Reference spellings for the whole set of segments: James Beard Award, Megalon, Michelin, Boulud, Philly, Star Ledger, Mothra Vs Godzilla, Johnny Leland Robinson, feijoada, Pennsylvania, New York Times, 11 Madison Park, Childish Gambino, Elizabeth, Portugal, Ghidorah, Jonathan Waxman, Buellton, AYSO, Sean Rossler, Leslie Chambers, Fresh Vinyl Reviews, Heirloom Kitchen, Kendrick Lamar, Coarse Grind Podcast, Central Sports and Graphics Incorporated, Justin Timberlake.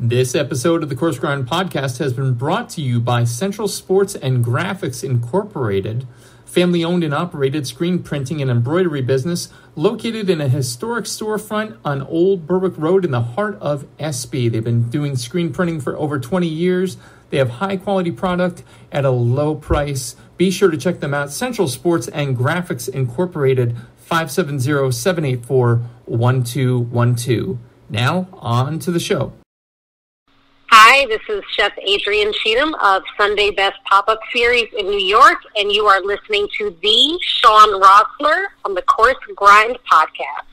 This episode of the Coarse Grind Podcast has been brought to you by Central Sports and Graphics Incorporated, family-owned and operated screen printing and embroidery business located in a historic storefront on Old Berwick Road in the heart of Espy. They've been doing screen printing for over 20 years. They have high-quality product at a low price. Be sure to check them out. Central Sports and Graphics Incorporated, 570-784-1212. Now, on to the show. Hi, this is Chef Adrienne Cheatham of Sunday Best Pop-Up Series in New York, and you are listening to the Sean Rossler on the Coarse Grind Podcast.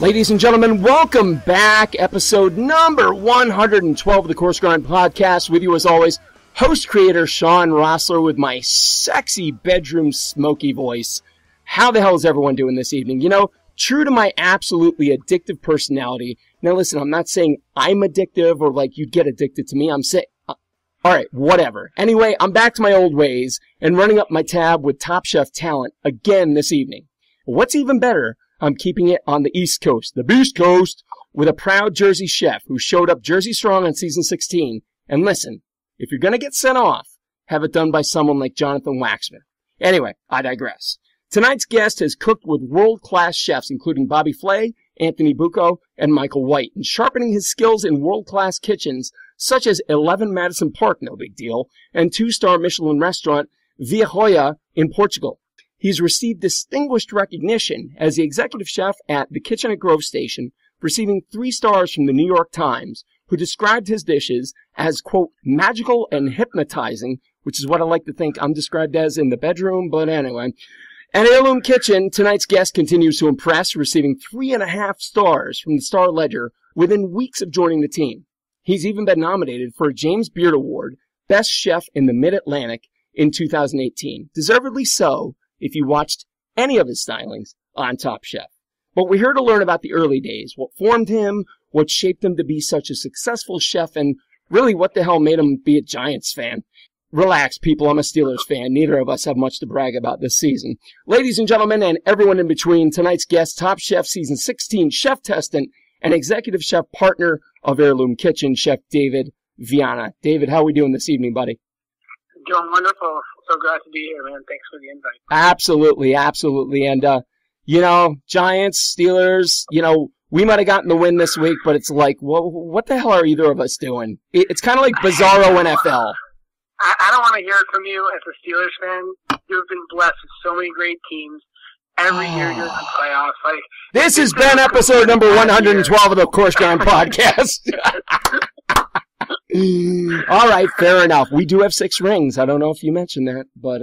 Ladies and gentlemen, welcome back. Episode number 112 of the Coarse Grind Podcast. With you as always, host creator Sean Rossler with my sexy bedroom smoky voice. How the hell is everyone doing this evening? You know, true to my absolutely addictive personality. Now listen, I'm not saying I'm addictive or like you'd get addicted to me. I'm saying, alright, whatever. Anyway, I'm back to my old ways and running up my tab with Top Chef talent again this evening. What's even better, I'm keeping it on the East Coast, the Beast Coast, with a proud Jersey chef who showed up Jersey strong on season 16. And listen, if you're going to get sent off, have it done by someone like Jonathan Waxman. Anyway, I digress. Tonight's guest has cooked with world-class chefs, including Bobby Flay, Anthony Bucco, and Michael White, and sharpening his skills in world-class kitchens such as 11 Madison Park, no big deal, and two-star Michelin restaurant Feijoada in Portugal. He's received distinguished recognition as the executive chef at the Kitchen at Grove Station, receiving 3 stars from the New York Times, who described his dishes as, quote, magical and hypnotizing, which is what I like to think I'm described as in the bedroom, but anyway. At Heirloom Kitchen, tonight's guest continues to impress, receiving 3.5 stars from the Star Ledger within weeks of joining the team. He's even been nominated for a James Beard Award, Best Chef in the Mid-Atlantic in 2018. Deservedly so, if you watched any of his stylings on Top Chef. But we're here to learn about the early days, what formed him, what shaped him to be such a successful chef, and really what the hell made him be a Giants fan. Relax, people, I'm a Steelers fan. Neither of us have much to brag about this season. Ladies and gentlemen, and everyone in between, tonight's guest, Top Chef Season 16 chef testant and executive chef partner of Heirloom Kitchen, Chef David Viana. David, how are we doing this evening, buddy? Doing wonderful. So glad to be here, man. Thanks for the invite. Absolutely, absolutely. And, you know, Giants, Steelers, you know, we might have gotten the win this week, but it's like, well, what the hell are either of us doing? It's kind of like bizarro NFL. I don't want to hear it from you as a Steelers fan. You've been blessed with so many great teams. Every year you're in the playoffs. Like, this has been episode number 112 of the Coarse Grind Podcast. All right, fair enough. We do have 6 rings. I don't know if you mentioned that, but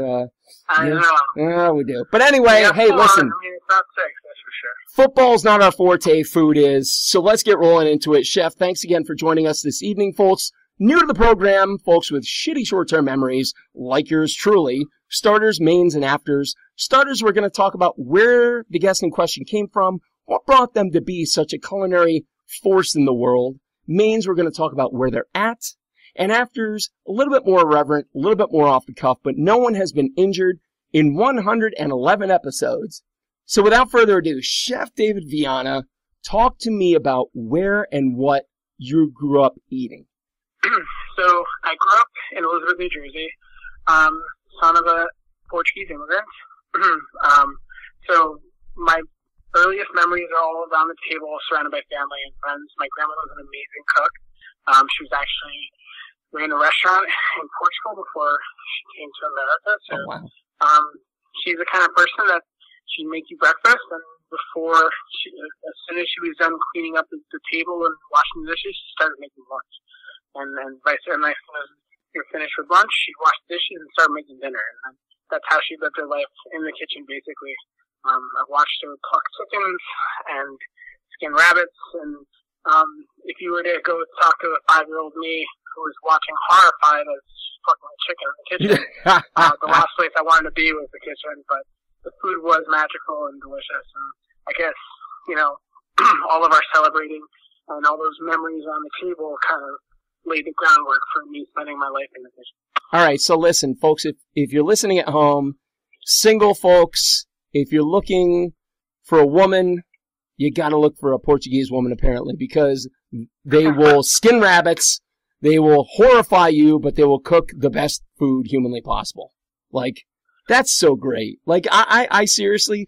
I know. Yeah, we do. But anyway, hey, listen. I mean, it's not 6, that's for sure. Football's not our forte, food is. So let's get rolling into it. Chef, thanks again for joining us this evening, folks. New to the program, folks with shitty short-term memories, like yours truly, starters, mains, and afters. Starters, we're going to talk about where the guest in question came from, what brought them to be such a culinary force in the world. Mains, we're going to talk about where they're at. And afters, a little bit more irreverent, a little bit more off the cuff, but no one has been injured in 111 episodes. So without further ado, Chef David Viana, talk to me about where and what you grew up eating. So I grew up in Elizabeth, New Jersey, son of a Portuguese immigrant. So my earliest memories are all around the table, surrounded by family and friends. My grandmother was an amazing cook. She was actually ran a restaurant in Portugal before she came to America. So, she's the kind of person that she'd make you breakfast, and as soon as she was done cleaning up the table and washing the dishes, she started making lunch. And vice versa, as you're finished with lunch, she washed the dishes and started making dinner. And that's how she lived her life in the kitchen, basically. I watched her pluck chickens and skin rabbits, and if you were to go talk to a 5-year-old me who was watching horrified as plucking a chicken in the kitchen, the last place I wanted to be was the kitchen, but the food was magical and delicious. And I guess, you know, all of our celebrating and all those memories on the table kind of laid the groundwork for me spending my life in the kitchen. All right, so listen, folks, if you're listening at home, single folks, if you're looking for a woman, you got to look for a Portuguese woman, apparently, because they will skin rabbits, they will horrify you, but they will cook the best food humanly possible. Like, that's so great. Like, I seriously,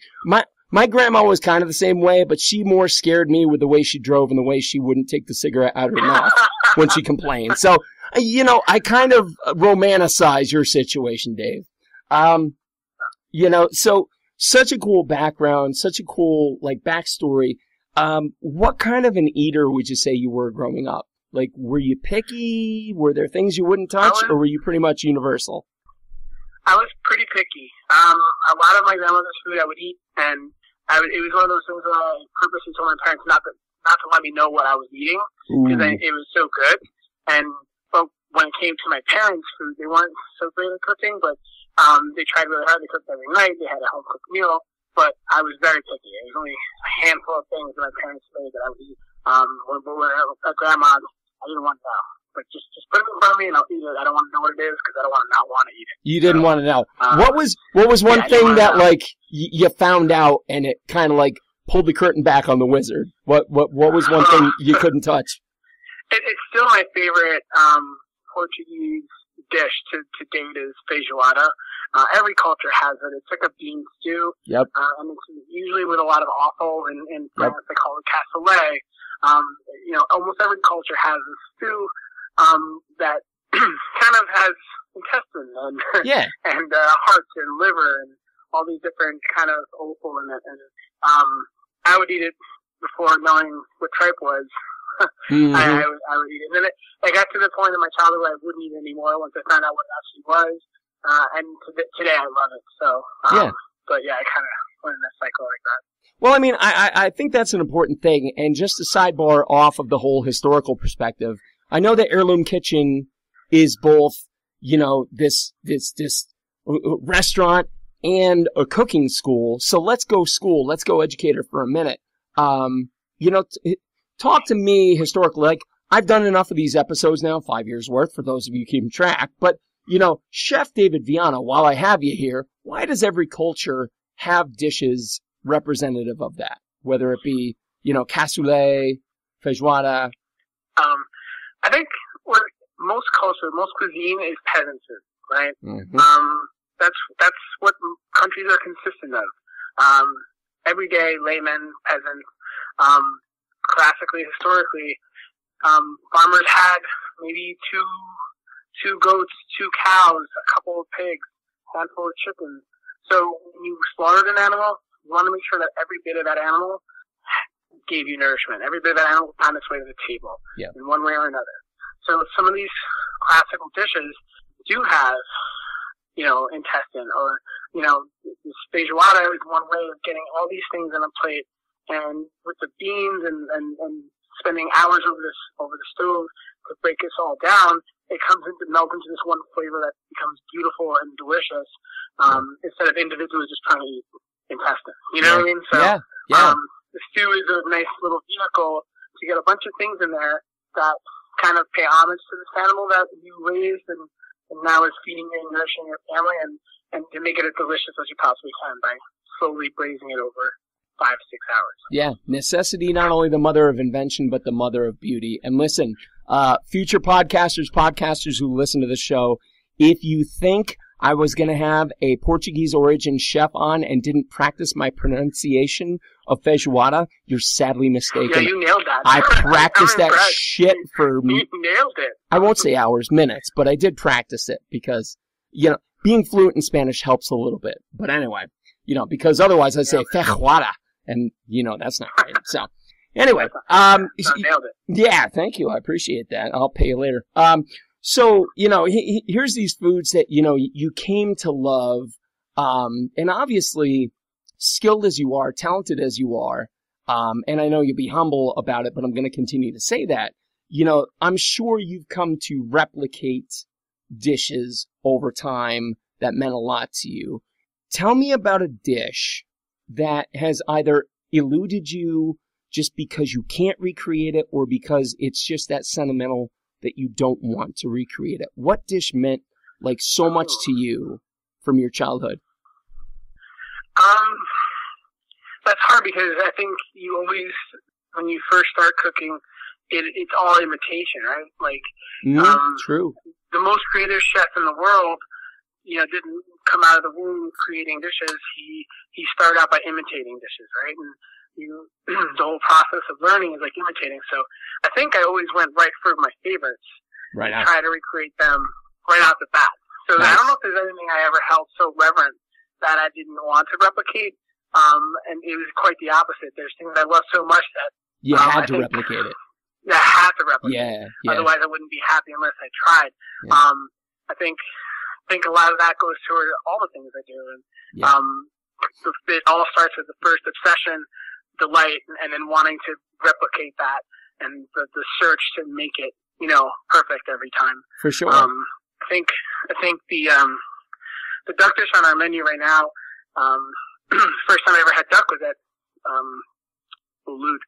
my grandma was kind of the same way, but she more scared me with the way she drove and the way she wouldn't take the cigarette out of her mouth when she complained. So, you know, I kind of romanticize your situation, Dave. You know, so such a cool background, such a cool, like, backstory. What kind of an eater would you say you were growing up? Like, were you picky? Were there things you wouldn't touch, or were you pretty much universal? I was pretty picky. A lot of my grandmother's food I would eat, and it was one of those things that I purposely told my parents not to let me know what I was eating, because it was so good. But when it came to my parents' food, they weren't so great at cooking, but they tried really hard. They cooked every night. They had a home-cooked meal, but I was very picky. It was only a handful of things that my parents made that I would eat. When I was a grandma, I didn't want to know. But just put it in front of me and I'll eat it. I don't want to know what it is because I don't want to not want to eat it. You didn't want to know. What was one thing that, like, you found out and it kind of, like, pulled the curtain back on the wizard? What was one thing you couldn't touch? It's still my favorite Portuguese dish to date is feijoada. Every culture has it. It's like a bean stew. Yep. And it's usually with a lot of offal and yep. They call it cassoulet. You know, almost every culture has a stew that kind of has intestines and and hearts and liver and all these different kind of offal in it. And I would eat it before knowing what tripe was. Mm-hmm. I would eat it. And then I got to the point in my childhood where I wouldn't eat it anymore once I found out what it actually was. And today I love it. So, but yeah, I kind of went in a cycle like that. Well, I mean, I think that's an important thing. And just a sidebar off of the whole historical perspective, I know that Heirloom Kitchen is both, you know, this restaurant and a cooking school. So let's go school. Let's go educator for a minute. You know, talk to me historically. Like, I've done enough of these episodes now, 5 years worth, for those of you keeping track. But, you know, Chef David Viana, while I have you here, why does every culture have dishes representative of that, whether it be, you know, cassoulet, feijoada? I think most culture, most cuisine is peasant food, right? Mm-hmm. That's what countries are consistent of. Everyday laymen, peasants. Classically, historically, farmers had maybe two goats, two cows, a couple of pigs, a handful of chickens. So when you slaughtered an animal, you want to make sure that every bit of that animal gave you nourishment. Every bit of that animal found its way to the table in one way or another. So some of these classical dishes do have, you know, intestine, or, you know, this feijoada is one way of getting all these things on a plate. And with the beans and spending hours over the stove to break this all down, it melds into this one flavor that becomes beautiful and delicious, instead of individuals just trying to eat intestine. You know what I mean? So the stew is a nice little vehicle to get a bunch of things in there that kind of pay homage to this animal that you raised and now is feeding you and nourishing your family, and to make it as delicious as you possibly can by slowly braising it over 5-6 hours. Yeah, necessity, not only the mother of invention, but the mother of beauty. And listen, future podcasters who listen to the show, if you think I was going to have a Portuguese origin chef on and didn't practice my pronunciation of feijoada, you're sadly mistaken. Yeah, you nailed that. I practiced that shit for me. You nailed it. I won't say hours, minutes, but I did practice it because, you know, being fluent in Spanish helps a little bit. But anyway, you know, because otherwise I say feijoada. And, you know, that's not right. So, anyway. Nailed it. Yeah, thank you. I appreciate that. I'll pay you later. So, you know, here's these foods that, you know, you came to love. And obviously, skilled as you are, talented as you are, and I know you'll be humble about it, but I'm going to continue to say that, you know, I'm sure you've come to replicate dishes over time that meant a lot to you. Tell me about a dish that has either eluded you just because you can't recreate it or because it's just that sentimental that you don't want to recreate it. What dish meant like so much to you from your childhood? That's hard because I think you always, when you first start cooking, it's all imitation, right? Like, true. The most creative chef in the world, didn't come out of the womb creating dishes. He started out by imitating dishes, right? And the whole process of learning is like imitating. So I think I always went right for my favorites. Right. And try to recreate them right out the bat. So nice. I don't know if there's anything I ever held so reverent that I didn't want to replicate. And it was quite the opposite. There's things I love so much that you had to replicate it. I had to replicate. Yeah. Otherwise, I wouldn't be happy unless I tried. Yeah. I think a lot of that goes toward all the things I do. And, it all starts with the first obsession, delight, and then wanting to replicate that and the search to make it, perfect every time. For sure. I think the duck dish on our menu right now, first time I ever had duck was at, Boulud,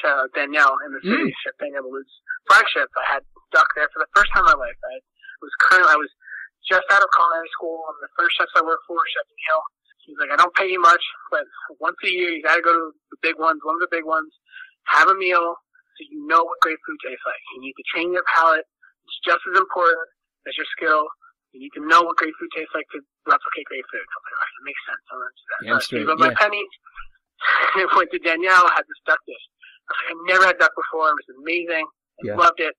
shout out Danielle in the city, Chef Danielle Boulud's flagship. I had duck there for the first time in my life. I was just out of culinary school, and the first chefs I worked for, Chef Danielle, he's like, I don't pay you much, but once a year you got to go to the big ones, one of the big ones, have a meal so you know what great food tastes like. You need to train your palate. It's just as important as your skill. You need to know what great food tastes like to replicate great food. I'm like, all right, it makes sense. I'm going to do that. Yeah, so I gave up my penny. I went to Danielle, had this duck dish. I was like, I've never had duck before. It was amazing. I loved it.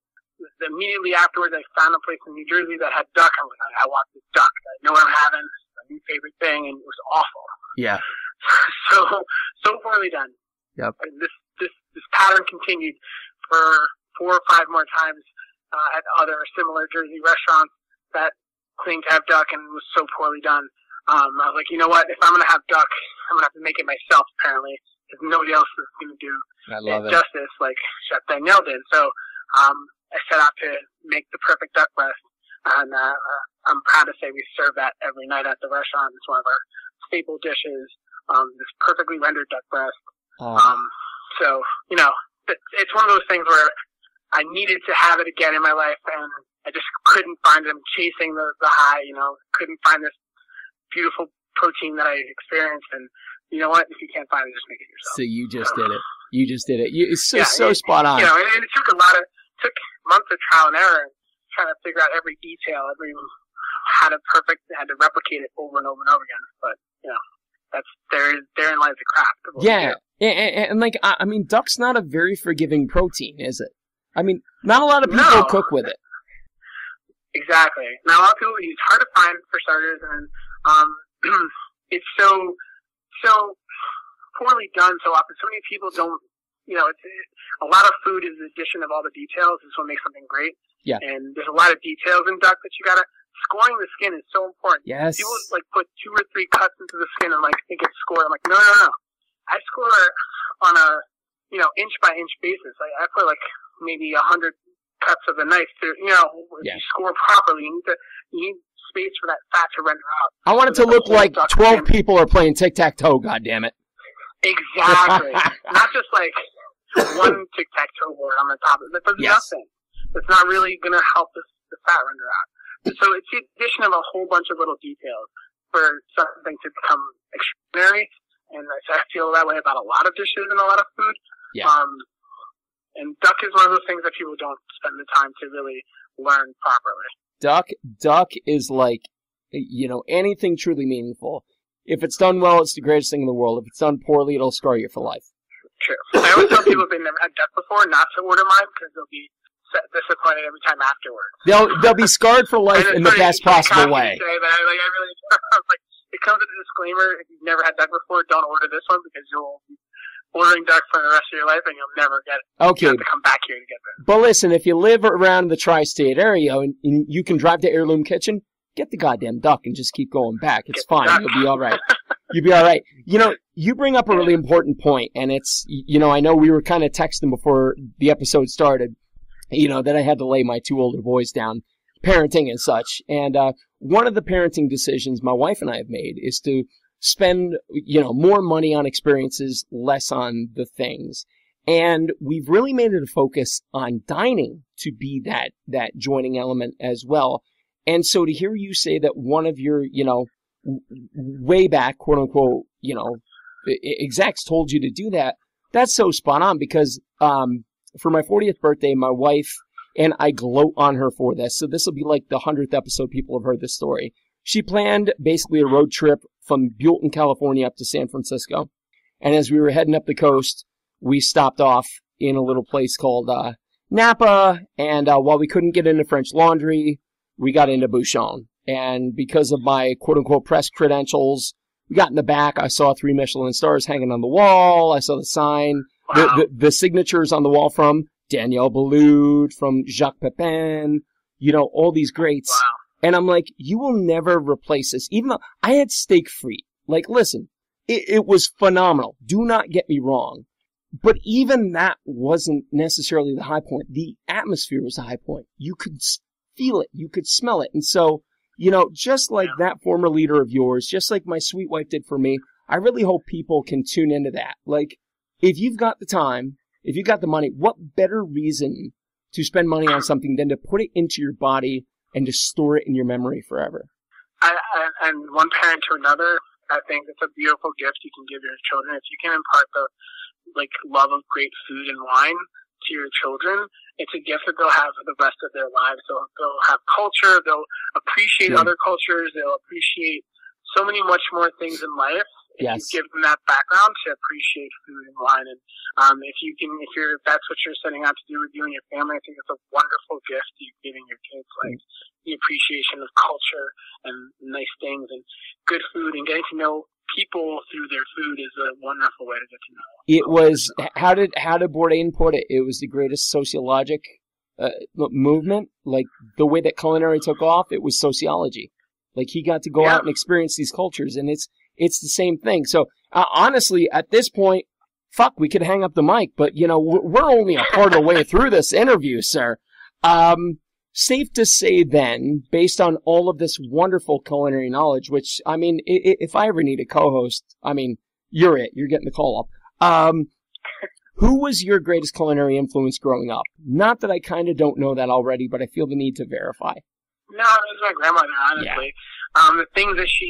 Immediately afterwards, I found a place in New Jersey that had duck. I was like, I want this duck. I know what I'm having. It's my new favorite thing, and it was awful. Yeah. So poorly done. Yep. And this pattern continued for 4 or 5 more times at other similar Jersey restaurants that claimed to have duck and was so poorly done. I was like, you know what? If I'm going to have duck, I'm going to have to make it myself, apparently, because nobody else is going to do it justice like Chef Danielle did. So I set out to make the perfect duck breast, and I'm proud to say we serve that every night at the restaurant. It's one of our staple dishes, this perfectly rendered duck breast. So, it's one of those things where I needed to have it again in my life, and I just couldn't find it. I'm chasing the high, couldn't find this beautiful protein that I experienced. And you know what? If you can't find it, just make it yourself. So you just did it. You just did it. It's so spot on. And it took took months of trial and error, trying to figure out every detail, how to replicate it over and over and over again. But, therein lies the craft. Yeah. And like, I mean, duck's not a very forgiving protein, is it? I mean, not a lot of people cook with it. Exactly. Now, a lot of people, it's hard to find for starters, and it's so poorly done so often. So many people don't, a lot of food is the addition of all the details. It's what makes something great. Yeah. And there's a lot of details in duck that you got to, scoring the skin is so important. Yes. People put 2 or 3 cuts into the skin and think it's scored. I'm like, no. I score on a, inch by inch basis. I put maybe 100 cuts of the knife to, if you score properly, you need space for that fat to render out. I want it to look like 12 people are playing tic-tac-toe, goddammit. Exactly. Not just one tic-tac-toe board on the top of it. That does nothing. That's not really going to help the fat render out. So it's the addition of a whole bunch of little details for something to become extraordinary. And I feel that way about a lot of dishes and a lot of food. Yeah. And duck is one of those things that people don't spend the time to really learn properly. Duck is anything truly meaningful. If it's done well, it's the greatest thing in the world. If it's done poorly, it'll scar you for life. True. I always tell people if they've never had duck before not to order mine because they'll be disappointed every time afterwards. They'll be scarred for life in the best possible way. It comes with a disclaimer: if you've never had duck before, don't order this one because you'll be ordering duck for the rest of your life, and you'll never get it. Okay. You have to come back here to get this. But listen, if you live around the tri-state area and you can drive to Heirloom Kitchen, get the goddamn duck and just keep going back. It's fine. You'll be all right. You'll be all right. You bring up a really important point, and it's, I know we were kind of texting before the episode started, that I had to lay my 2 older boys down parenting and such. And one of the parenting decisions my wife and I have made is to spend, you know, more money on experiences, less on the things. And we've really made it a focus on dining to be that joining element as well. And so to hear you say that one of your, you know, way back, quote unquote, you know, execs told you to do that, that's so spot on, because for my 40th birthday, my wife, and I gloat on her for this, so this will be like the 100th episode people have heard this story. She planned basically a road trip from Buellton, California up to San Francisco. And as we were heading up the coast, we stopped off in a little place called Napa. And while we couldn't get into French Laundry, we got into Bouchon. And because of my quote-unquote press credentials, we got in the back. I saw 3 Michelin stars hanging on the wall. I saw the sign, wow, the signatures on the wall from Danielle Boulud, from Jacques Pepin, you know, all these greats. Wow. And I'm like, you will never replace this. Even though I had steak free. Like, listen, it was phenomenal. Do not get me wrong. But even that wasn't necessarily the high point. The atmosphere was the high point. You could feel it. You could smell it. And so, you know, just like that former leader of yours, just like my sweet wife did for me, I really hope people can tune into that. Like, if you've got the time, if you've got the money, what better reason to spend money on something than to put it into your body and to store it in your memory forever? And one parent to another, I think it's a beautiful gift you can give your children. If you can impart the love of great food and wine to your children, it's a gift that they'll have for the rest of their lives. So they'll have culture, they'll appreciate other cultures, they'll appreciate so many much more things in life. If you give them that background to appreciate food and wine, and if that's what you're setting out to do with you and your family, I think it's a wonderful gift you're giving your kids, the appreciation of culture and nice things and good food, and getting to know people through their food is a wonderful way to get to know them. It was, how did Bourdain put it? It was the greatest sociologic movement. Like, the way that culinary took off, it was sociology. Like, he got to go out and experience these cultures, and it's the same thing. So honestly, at this point, fuck, we could hang up the mic, but you know, we're only a part of the way through this interview, sir. Safe to say then, based on all of this wonderful culinary knowledge, which, I mean, if I ever need a co-host, I mean, you're it. You're getting the call up. Who was your greatest culinary influence growing up? Not that I kind of don't know that already, but I feel the need to verify. No, it was my grandmother, honestly. Yeah. The things that she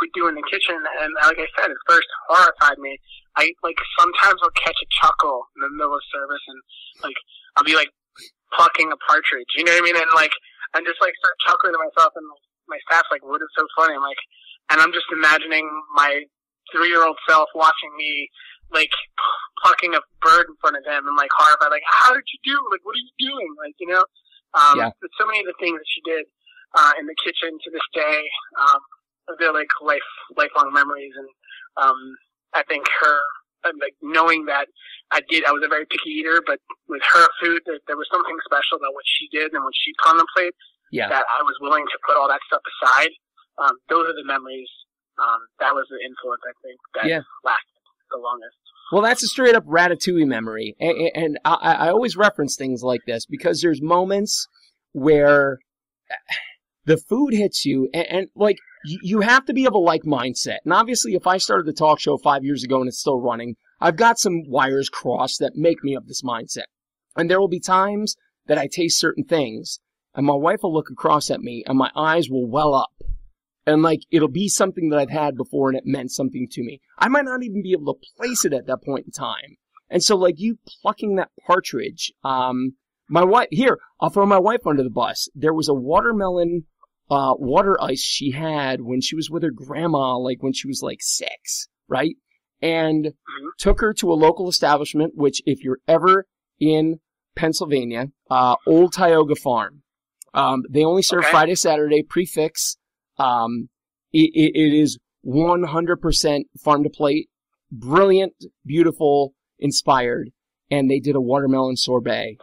would do in the kitchen, and like I said, it first horrified me. I sometimes will catch a chuckle in the middle of service, and I'll be plucking a partridge, you know what I mean? And I'm just start chuckling to myself, and my staff's like, "What is so funny?" I'm like, and I'm just imagining my 3-year-old self watching me plucking a bird in front of them, and horrified, "How did you do? What are you doing?" You know. But so many of the things that she did in the kitchen to this day, they're lifelong memories, and I think her knowing that I was a very picky eater, but with her food, there was something special about what she did and what she contemplated that I was willing to put all that stuff aside. Those are the memories. That was the influence, I think, that lasted the longest. Well, that's a straight up Ratatouille memory, and I always reference things like this because there's moments where the food hits you, and you have to be of a like mindset. And obviously, if I started the talk show 5 years ago and it's still running, I've got some wires crossed that make me of this mindset. And there will be times that I taste certain things, and my wife will look across at me, and my eyes will well up. And it'll be something that I've had before, and it meant something to me. I might not even be able to place it at that point in time. And so you plucking that partridge, my wife, here, I'll throw my wife under the bus. There was a watermelon water ice she had when she was with her grandma, when she was 6, right? And took her to a local establishment, which if you're ever in Pennsylvania, Old Tioga Farm, they only serve Friday, Saturday, prefix. It is 100% farm to plate, brilliant, beautiful, inspired. And they did a watermelon sorbet.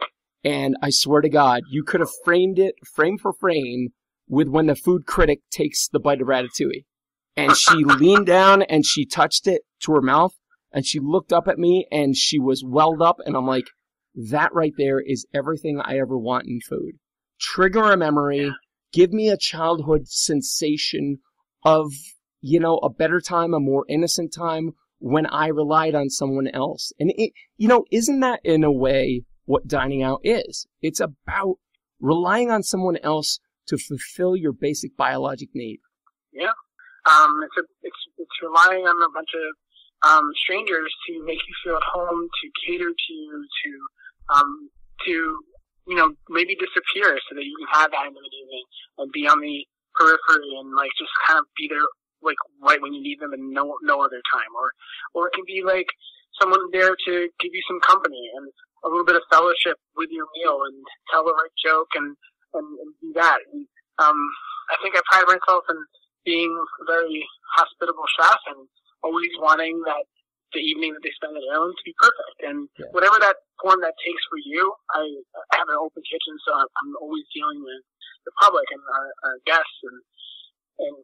And I swear to God, you could have framed it frame for frame with when the food critic takes the bite of Ratatouille. And she leaned down and she touched it to her mouth and she looked up at me and she was welled up. And I'm like, that right there is everything I ever want in food. trigger a memory, give me a childhood sensation of, you know, a better time, a more innocent time when I relied on someone else. And, it, you know, isn't that in a way what dining out is? It's about relying on someone else to fulfill your basic biologic need. Yeah. It's relying on a bunch of strangers to make you feel at home, to cater to you, to you know, maybe disappear so that you can have that in the evening and be on the periphery and like just kind of be there like right when you need them and no other time. Or it can be like someone there to give you some company and a little bit of fellowship with your meal and tell the right joke and do that. And, I think I pride myself in being a very hospitable chef and always wanting that the evening that they spend at Heirloom to be perfect. And whatever that form that takes for you, I have an open kitchen, so I'm always dealing with the public and our guests. And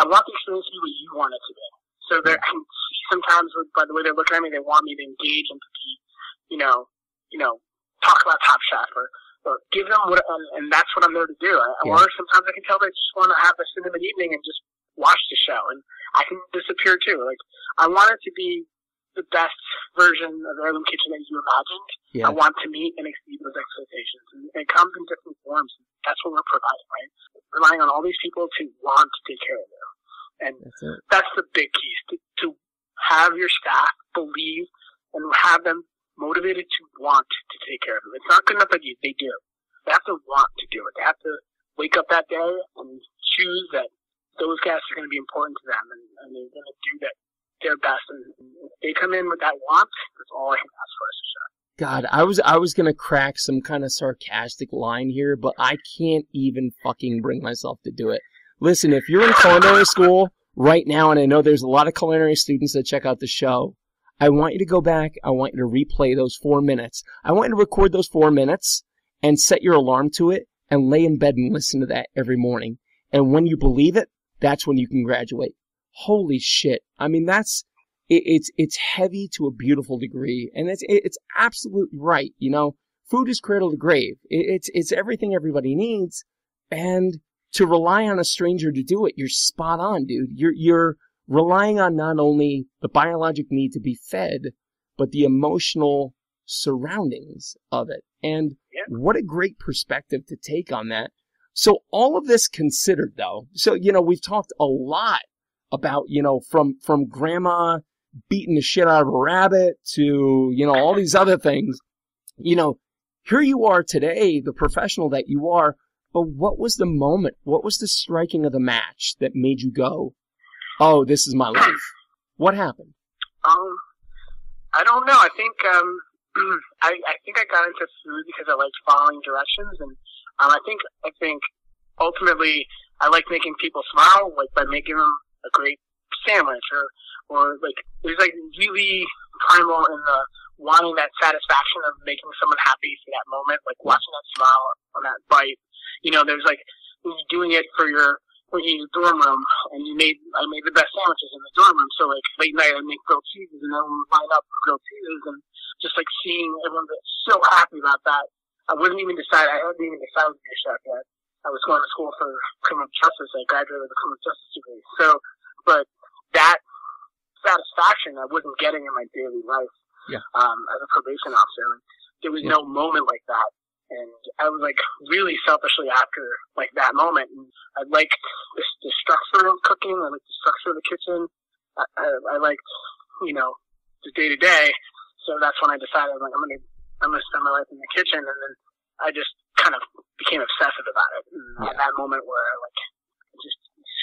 I want the experience to be what you want it to be. So sometimes by the way they're looking at me, they want me to engage and to be, you know, talk about Top Chef or give them what, and that's what I'm there to do. Or sometimes I can tell they just want to have a cinema evening and just watch the show, and I can disappear too. Like, I want it to be the best version of Heirloom Kitchen that you imagined. Yeah. I want to meet and exceed those expectations, and it comes in different forms. That's what we're providing, right? Relying on all these people to want to take care of you, and that's the big key: to have your staff believe and have them motivated to want to take care of them. It's not good enough that they do; they have to want to do it. They have to wake up that day and choose that those guests are going to be important to them, and they're going to do their best. And if they come in with that want, that's all I can ask for as a chef. God, I was going to crack some kind of sarcastic line here, but I can't even fucking bring myself to do it. Listen, if you're in culinary school right now, and I know there's a lot of culinary students that check out the show, I want you to go back. I want you to replay those 4 minutes. I want you to record those 4 minutes and set your alarm to it and lay in bed and listen to that every morning. And when you believe it, that's when you can graduate. Holy shit. I mean, it's heavy to a beautiful degree. And it's absolutely right. You know, food is cradle to grave. It's everything everybody needs. And to rely on a stranger to do it, you're spot on, dude. You're relying on not only the biologic need to be fed, but the emotional surroundings of it. And what a great perspective to take on that. So all of this considered, though, so, you know, we've talked a lot about, you know, from grandma beating the shit out of a rabbit to, you know, all these other things. You know, here you are today, the professional that you are, but what was the moment? What was the striking of the match that made you go, oh, this is my life? What happened? I don't know. I think I think I got into food because I liked following directions, and I think ultimately I like making people smile, like by making them a great sandwich or like there's like really primal in the wanting that satisfaction of making someone happy for that moment, like watching that smile on that bite. You know, there's like when you're doing it for your dorm room, and I made the best sandwiches in the dorm room. So like late night, I make grilled cheeses, and everyone would line up for grilled cheeses, and just like seeing everyone get so happy about that. I hadn't even decided to be a chef yet. I was going to school for criminal justice. I graduated with a criminal justice degree. So, but that satisfaction I wasn't getting in my daily life as a probation officer. There was no moment like that. And I was like really selfishly after like that moment. And I liked the structure of cooking. I liked the structure of the kitchen. I liked, you know, the day to day. So that's when I decided I'm like, I'm going to spend my life in the kitchen, and then I just kind of became obsessive about it. And that moment where I like just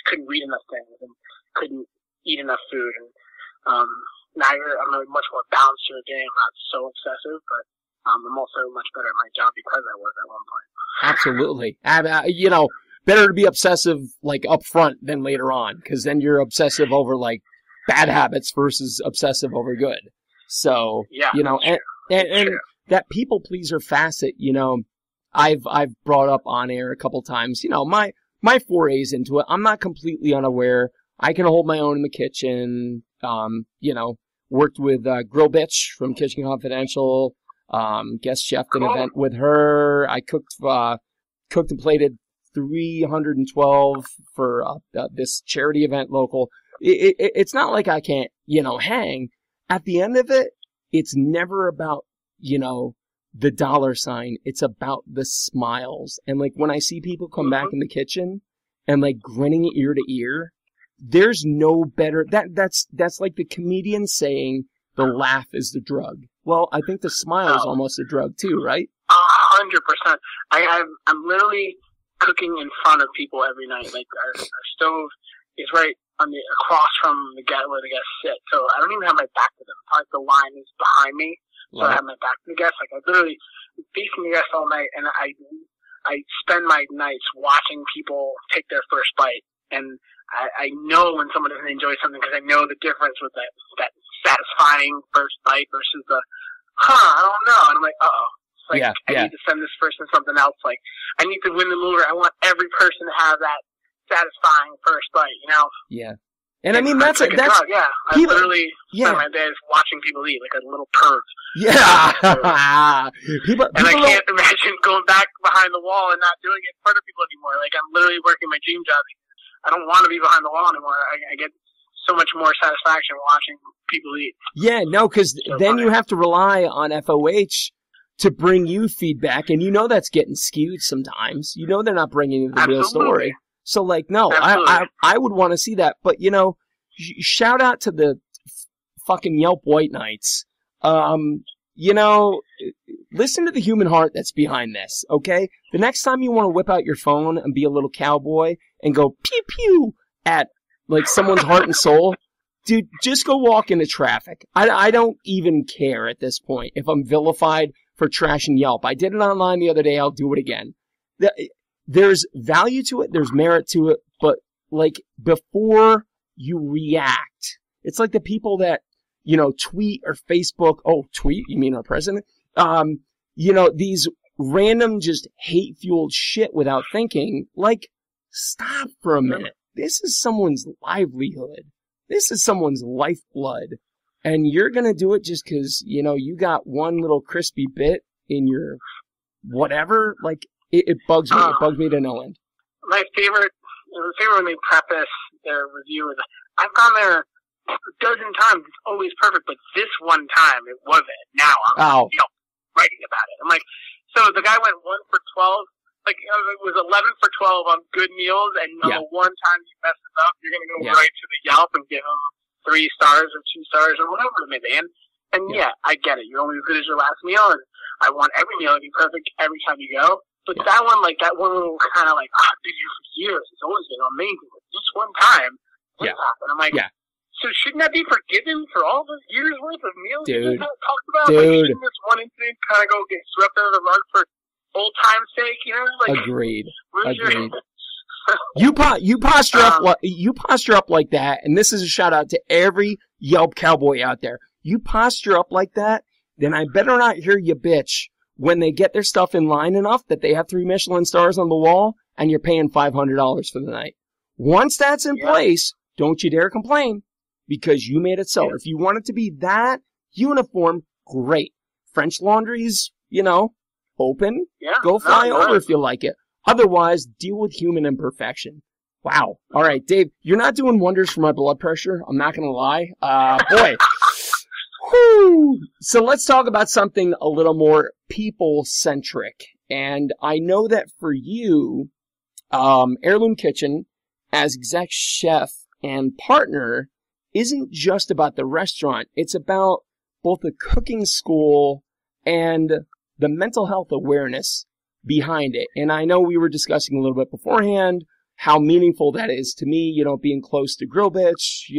couldn't read enough things and couldn't eat enough food, and now I'm much more balanced through the day. I'm not so obsessive, but I'm also much better at my job because I was at one point. Absolutely, you know, better to be obsessive like up front than later on, because then you're obsessive over like bad habits versus obsessive over good. So you know, and that people pleaser facet, you know, I've brought up on air a couple times, you know, my forays into it. I'm not completely unaware. I can hold my own in the kitchen. You know, worked with Grill Bitch from Kitchen Confidential, guest chefed an event with her. I cooked cooked and plated 312 for this charity event local. It's not like I can't, hang. At the end of it, it's never about, the dollar sign. It's about the smiles. And like when I see people come back in the kitchen and like grinning ear to ear, there's no better. That's like the comedian saying the laugh is the drug. Well, I think the smile is almost a drug too, right? 100%. I'm literally cooking in front of people every night. Like our stove is right across from the guy where the guests sit. So I don't even have my back to them. Like the line is behind me. So I have my back to the guests. Like I literally facing the guests all night, and I spend my nights watching people take their first bite, and I know when someone doesn't enjoy something because I know the difference with that satisfying first bite versus the I don't know. And I'm like, I need to send this person something else. Like I need to win them over. I want every person to have that satisfying first bite. Yeah. And I mean, I literally spend my days watching people eat like a little perv. Yeah. And I can't imagine going back behind the wall and not doing it in front of people anymore. Like, I'm literally working my dream job. I don't want to be behind the wall anymore. I get so much more satisfaction watching people eat. Yeah, no, because then you have to rely on FOH to bring you feedback. And that's getting skewed sometimes. They're not bringing you the real story. So, like, no, I would want to see that. But, shout out to the fucking Yelp White Knights. Listen to the human heart that's behind this, okay? The next time you want to whip out your phone and be a little cowboy and go pew-pew at, like, someone's heart and soul, dude, just go walk into traffic. I don't even care at this point if I'm vilified for trashing Yelp. I did it online the other day. I'll do it again. There's value to it. There's merit to it. But, like, before you react, it's like the people that, tweet or Facebook. Oh, tweet? You mean our president? These random just hate-fueled shit without thinking. Like, stop for a minute. This is someone's livelihood. This is someone's lifeblood. And you're going to do it just because, you got one little crispy bit in your whatever, like, It bugs me. It bugs me to no end. My favorite when they preface their review is, I've gone there a dozen times. It's always perfect, but this one time it wasn't. Now I'm writing about it. I'm like, so the guy went 1 for 12. Like it was 11 for 12 on good meals, and the one time he messes up, you're gonna go right to the Yelp and give him 3 stars or 2 stars or whatever it may be. And I get it. You're only as good as your last meal, and I want every meal to be perfect every time you go. But that one little kind of like, I've been here for years. It's always been amazing. But this one time, happened? I'm like, so shouldn't I be forgiven for all those years worth of meals you talked about? Dude. Like, shouldn't this one incident kind of go get swept under the rug for old time's sake? Like, agreed. You posture up like that, and this is a shout out to every Yelp cowboy out there. You posture up like that, then I better not hear you bitch when they get their stuff in line enough that they have 3 Michelin stars on the wall and you're paying $500 for the night. Once that's in place, don't you dare complain because you made it so. If you want it to be that uniform, great. French Laundry's, open. Yeah, go fly over if you like it. Otherwise, deal with human imperfection. Wow. All right, Dave, you're not doing wonders for my blood pressure. I'm not going to lie. Boy. Whew. So let's talk about something a little more people-centric. And I know that for you, Heirloom Kitchen, as exec chef and partner, isn't just about the restaurant. It's about both the cooking school and the mental health awareness behind it. And I know we were discussing a little bit beforehand how meaningful that is to me, being close to Grill Bitch,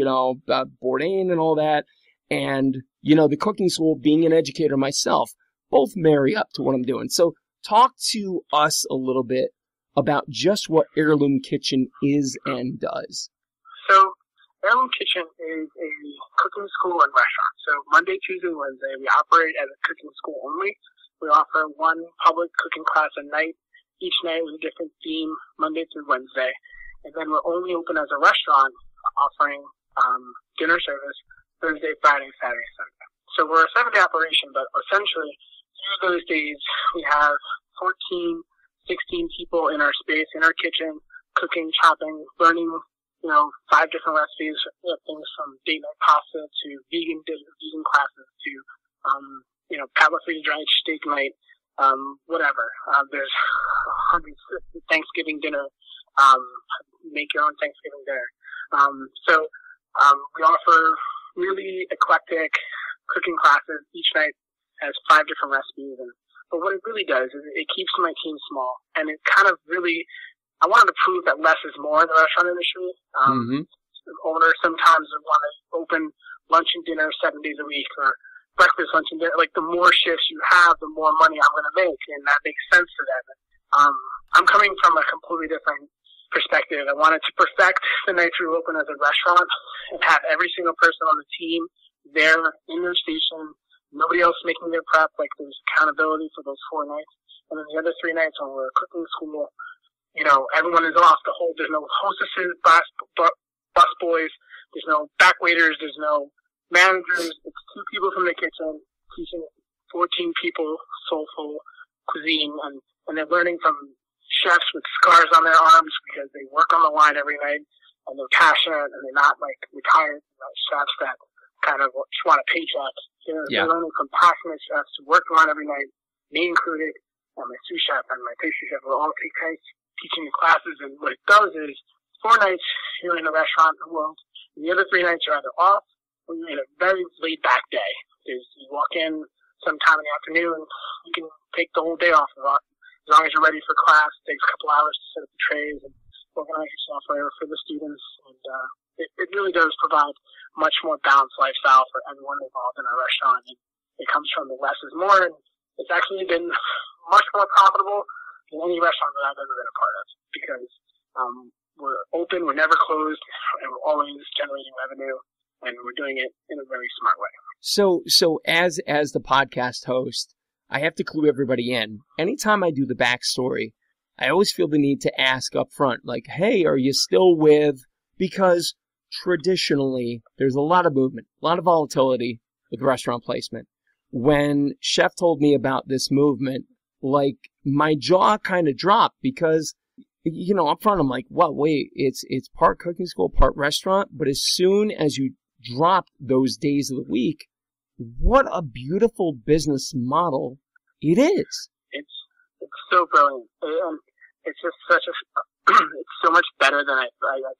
Bourdain and all that. And, the cooking school, being an educator myself, both marry up to what I'm doing. So talk to us a little bit about just what Heirloom Kitchen is and does. So Heirloom Kitchen is a cooking school and restaurant. So Monday, Tuesday, Wednesday, we operate as a cooking school only. We offer one public cooking class a night, each night with a different theme, Monday through Wednesday. And then we're only open as a restaurant, offering dinner service Thursday, Friday, Saturday, Sunday. So we're a 7-day operation, but essentially through those days we have 14 16 people in our space, in our kitchen, cooking, chopping, learning, you know, 5 different recipes, things from date night pasta to vegan dishes, vegan classes to, you know, palate-free dried steak night, whatever. There's hundreds of Thanksgiving dinner, make your own Thanksgiving dinner. So we offer really eclectic cooking classes. Each night has 5 different recipes. But what it really does is it keeps my team small, and it kind of really, I wanted to prove that less is more in the restaurant industry. Owners sometimes want to open lunch and dinner 7 days a week, or breakfast, lunch, and dinner. Like, the more shifts you have, the more money I'm going to make, and that makes sense to them. I'm coming from a completely different perspective. I wanted to perfect the nights we were open as a restaurant and have every single person on the team there in their station, nobody else making their prep. Like, there's accountability for those 4 nights. And then the other 3 nights when we're cooking school, you know, everyone is off the whole. There's no hostesses, bus boys. There's no back waiters. There's no managers. It's 2 people from the kitchen teaching 14 people soulful cuisine. And they're learning from chefs with scars on their arms because they work on the line every night, and they're passionate, and they're not like retired chefs that kind of just want a paycheck. You know, yeah. They're learning from passionate chefs who work on every night, me included, and my sous chef and my pastry chef will all take place teaching the classes. And what it does is 4 nights you're in a restaurant in the world, and the other 3 nights you're either off or you're in a very laid back day. There's, you walk in sometime in the afternoon, you can take the whole day off of it. As long as you're ready for class, it takes a couple hours to set up the trays and organize your software for the students. And it really does provide much more balanced lifestyle for everyone involved in our restaurant. And it comes from the less is more, and it's actually been much more profitable than any restaurant that I've ever been a part of, because we're open, we're never closed, and we're always generating revenue, and we're doing it in a very smart way. So as the podcast host, I have to clue everybody in. Anytime I do the backstory, I always feel the need to ask up front, like, hey, are you still with? Because traditionally, there's a lot of movement, a lot of volatility with restaurant placement. When Chef told me about this movement, like, my jaw kind of dropped because, you know, up front, I'm like, well, wait, it's part cooking school, part restaurant. But as soon as you drop those days of the week, what a beautiful business model it is. It's so brilliant. It's just such a, it's so much better than I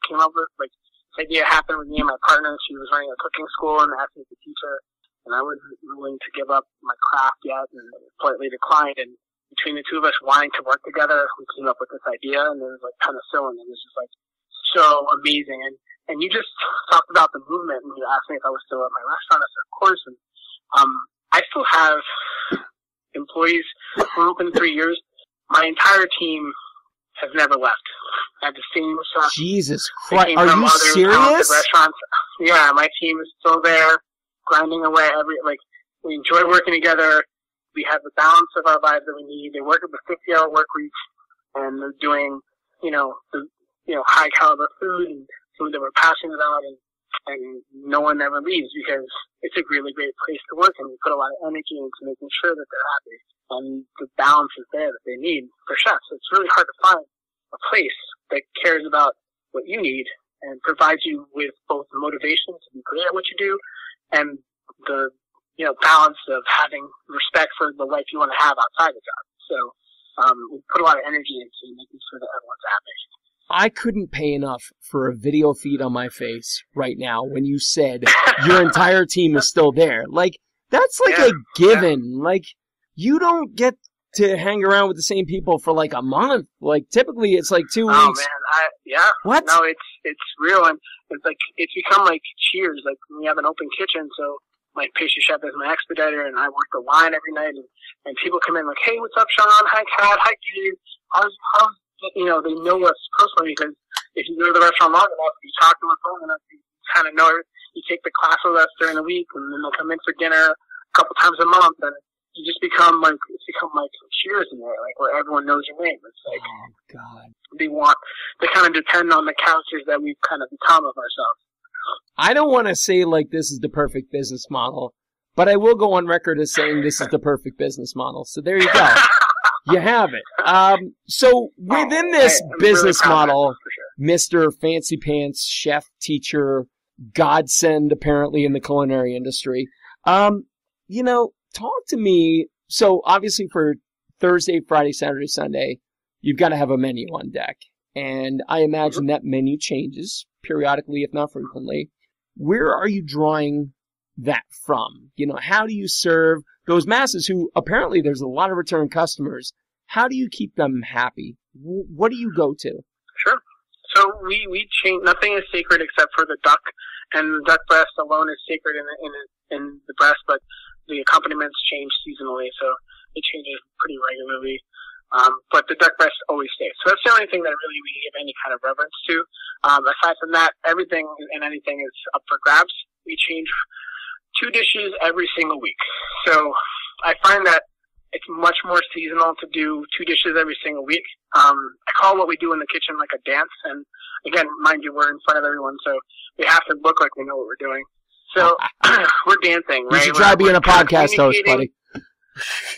came up with. Like, this idea happened with me and my partner. She was running a cooking school and asked me to teach her, and I wasn't willing to give up my craft yet and politely declined. And between the 2 of us wanting to work together, we came up with this idea, and it was like penicillin, and it was just like so amazing. And you just talked about the movement, and you asked me if I was still at my restaurant. I said, of course. And I still have employees who are open 3 years. My entire team has never left. I have the same stuff. Jesus Christ. Are you serious? Restaurants. Yeah, my team is still there, grinding away. We enjoy working together. We have the balance of our lives that we need. They work at the 50-hour work week, and they're doing, high caliber food and food that we're passionate about, and no one ever leaves because it's a really great place to work, and we put a lot of energy into making sure that they're happy and the balance is there that they need for chefs. It's really hard to find a place that cares about what you need and provides you with both the motivation to be great at what you do and the, balance of having respect for the life you want to have outside the job. So, we put a lot of energy into making sure that everyone's happy. I couldn't pay enough for a video feed on my face right now when you said your entire team is still there. Like, that's like a given. Yeah. Like, you don't get to hang around with the same people for like a month. Like, typically it's like 2 weeks. Oh, man. What? No, it's real. And it's like, it's become like Cheers. Like, we have an open kitchen, so my pastry chef is my expediter, and I work the line every night. And people come in like, hey, what's up, Sean? Hi, Kat. Hi, Gabe. How's they know us personally, because if you go to the restaurant long enough, you talk to us long enough, you kind of know it. You take the class with us during the week, and then they'll come in for dinner a couple times a month, and you just become like, Cheers in there, like, where everyone knows your name. It's like, oh, God. They kind of depend on the characters that we've kind of become of ourselves. I don't want to say like this is the perfect business model, but I will go on record as saying this is the perfect business model. So there you go. You have it. So within this business model, Mr. Fancy Pants, chef, teacher, godsend apparently in the culinary industry, you know, talk to me. So obviously for Thursday, Friday, Saturday, Sunday, you've got to have a menu on deck. And I imagine that menu changes periodically, if not frequently. Where are you drawing that from? You know, how do you serve those masses who apparently there's a lot of return customers? How do you keep them happy? What do you go to? Sure. So we change. Nothing is sacred except for the duck, and the duck breast alone is sacred in the breast, but the accompaniments change seasonally, so it changes pretty regularly. But the duck breast always stays. So that's the only thing that really we give any kind of reverence to. Aside from that, everything and anything is up for grabs. We change two dishes every single week. So I find that it's much more seasonal to do two dishes every single week. I call what we do in the kitchen like a dance. And again, mind you, we're in front of everyone, so we have to look like we know what we're doing. So we're dancing, right? You should try being a podcast host, buddy.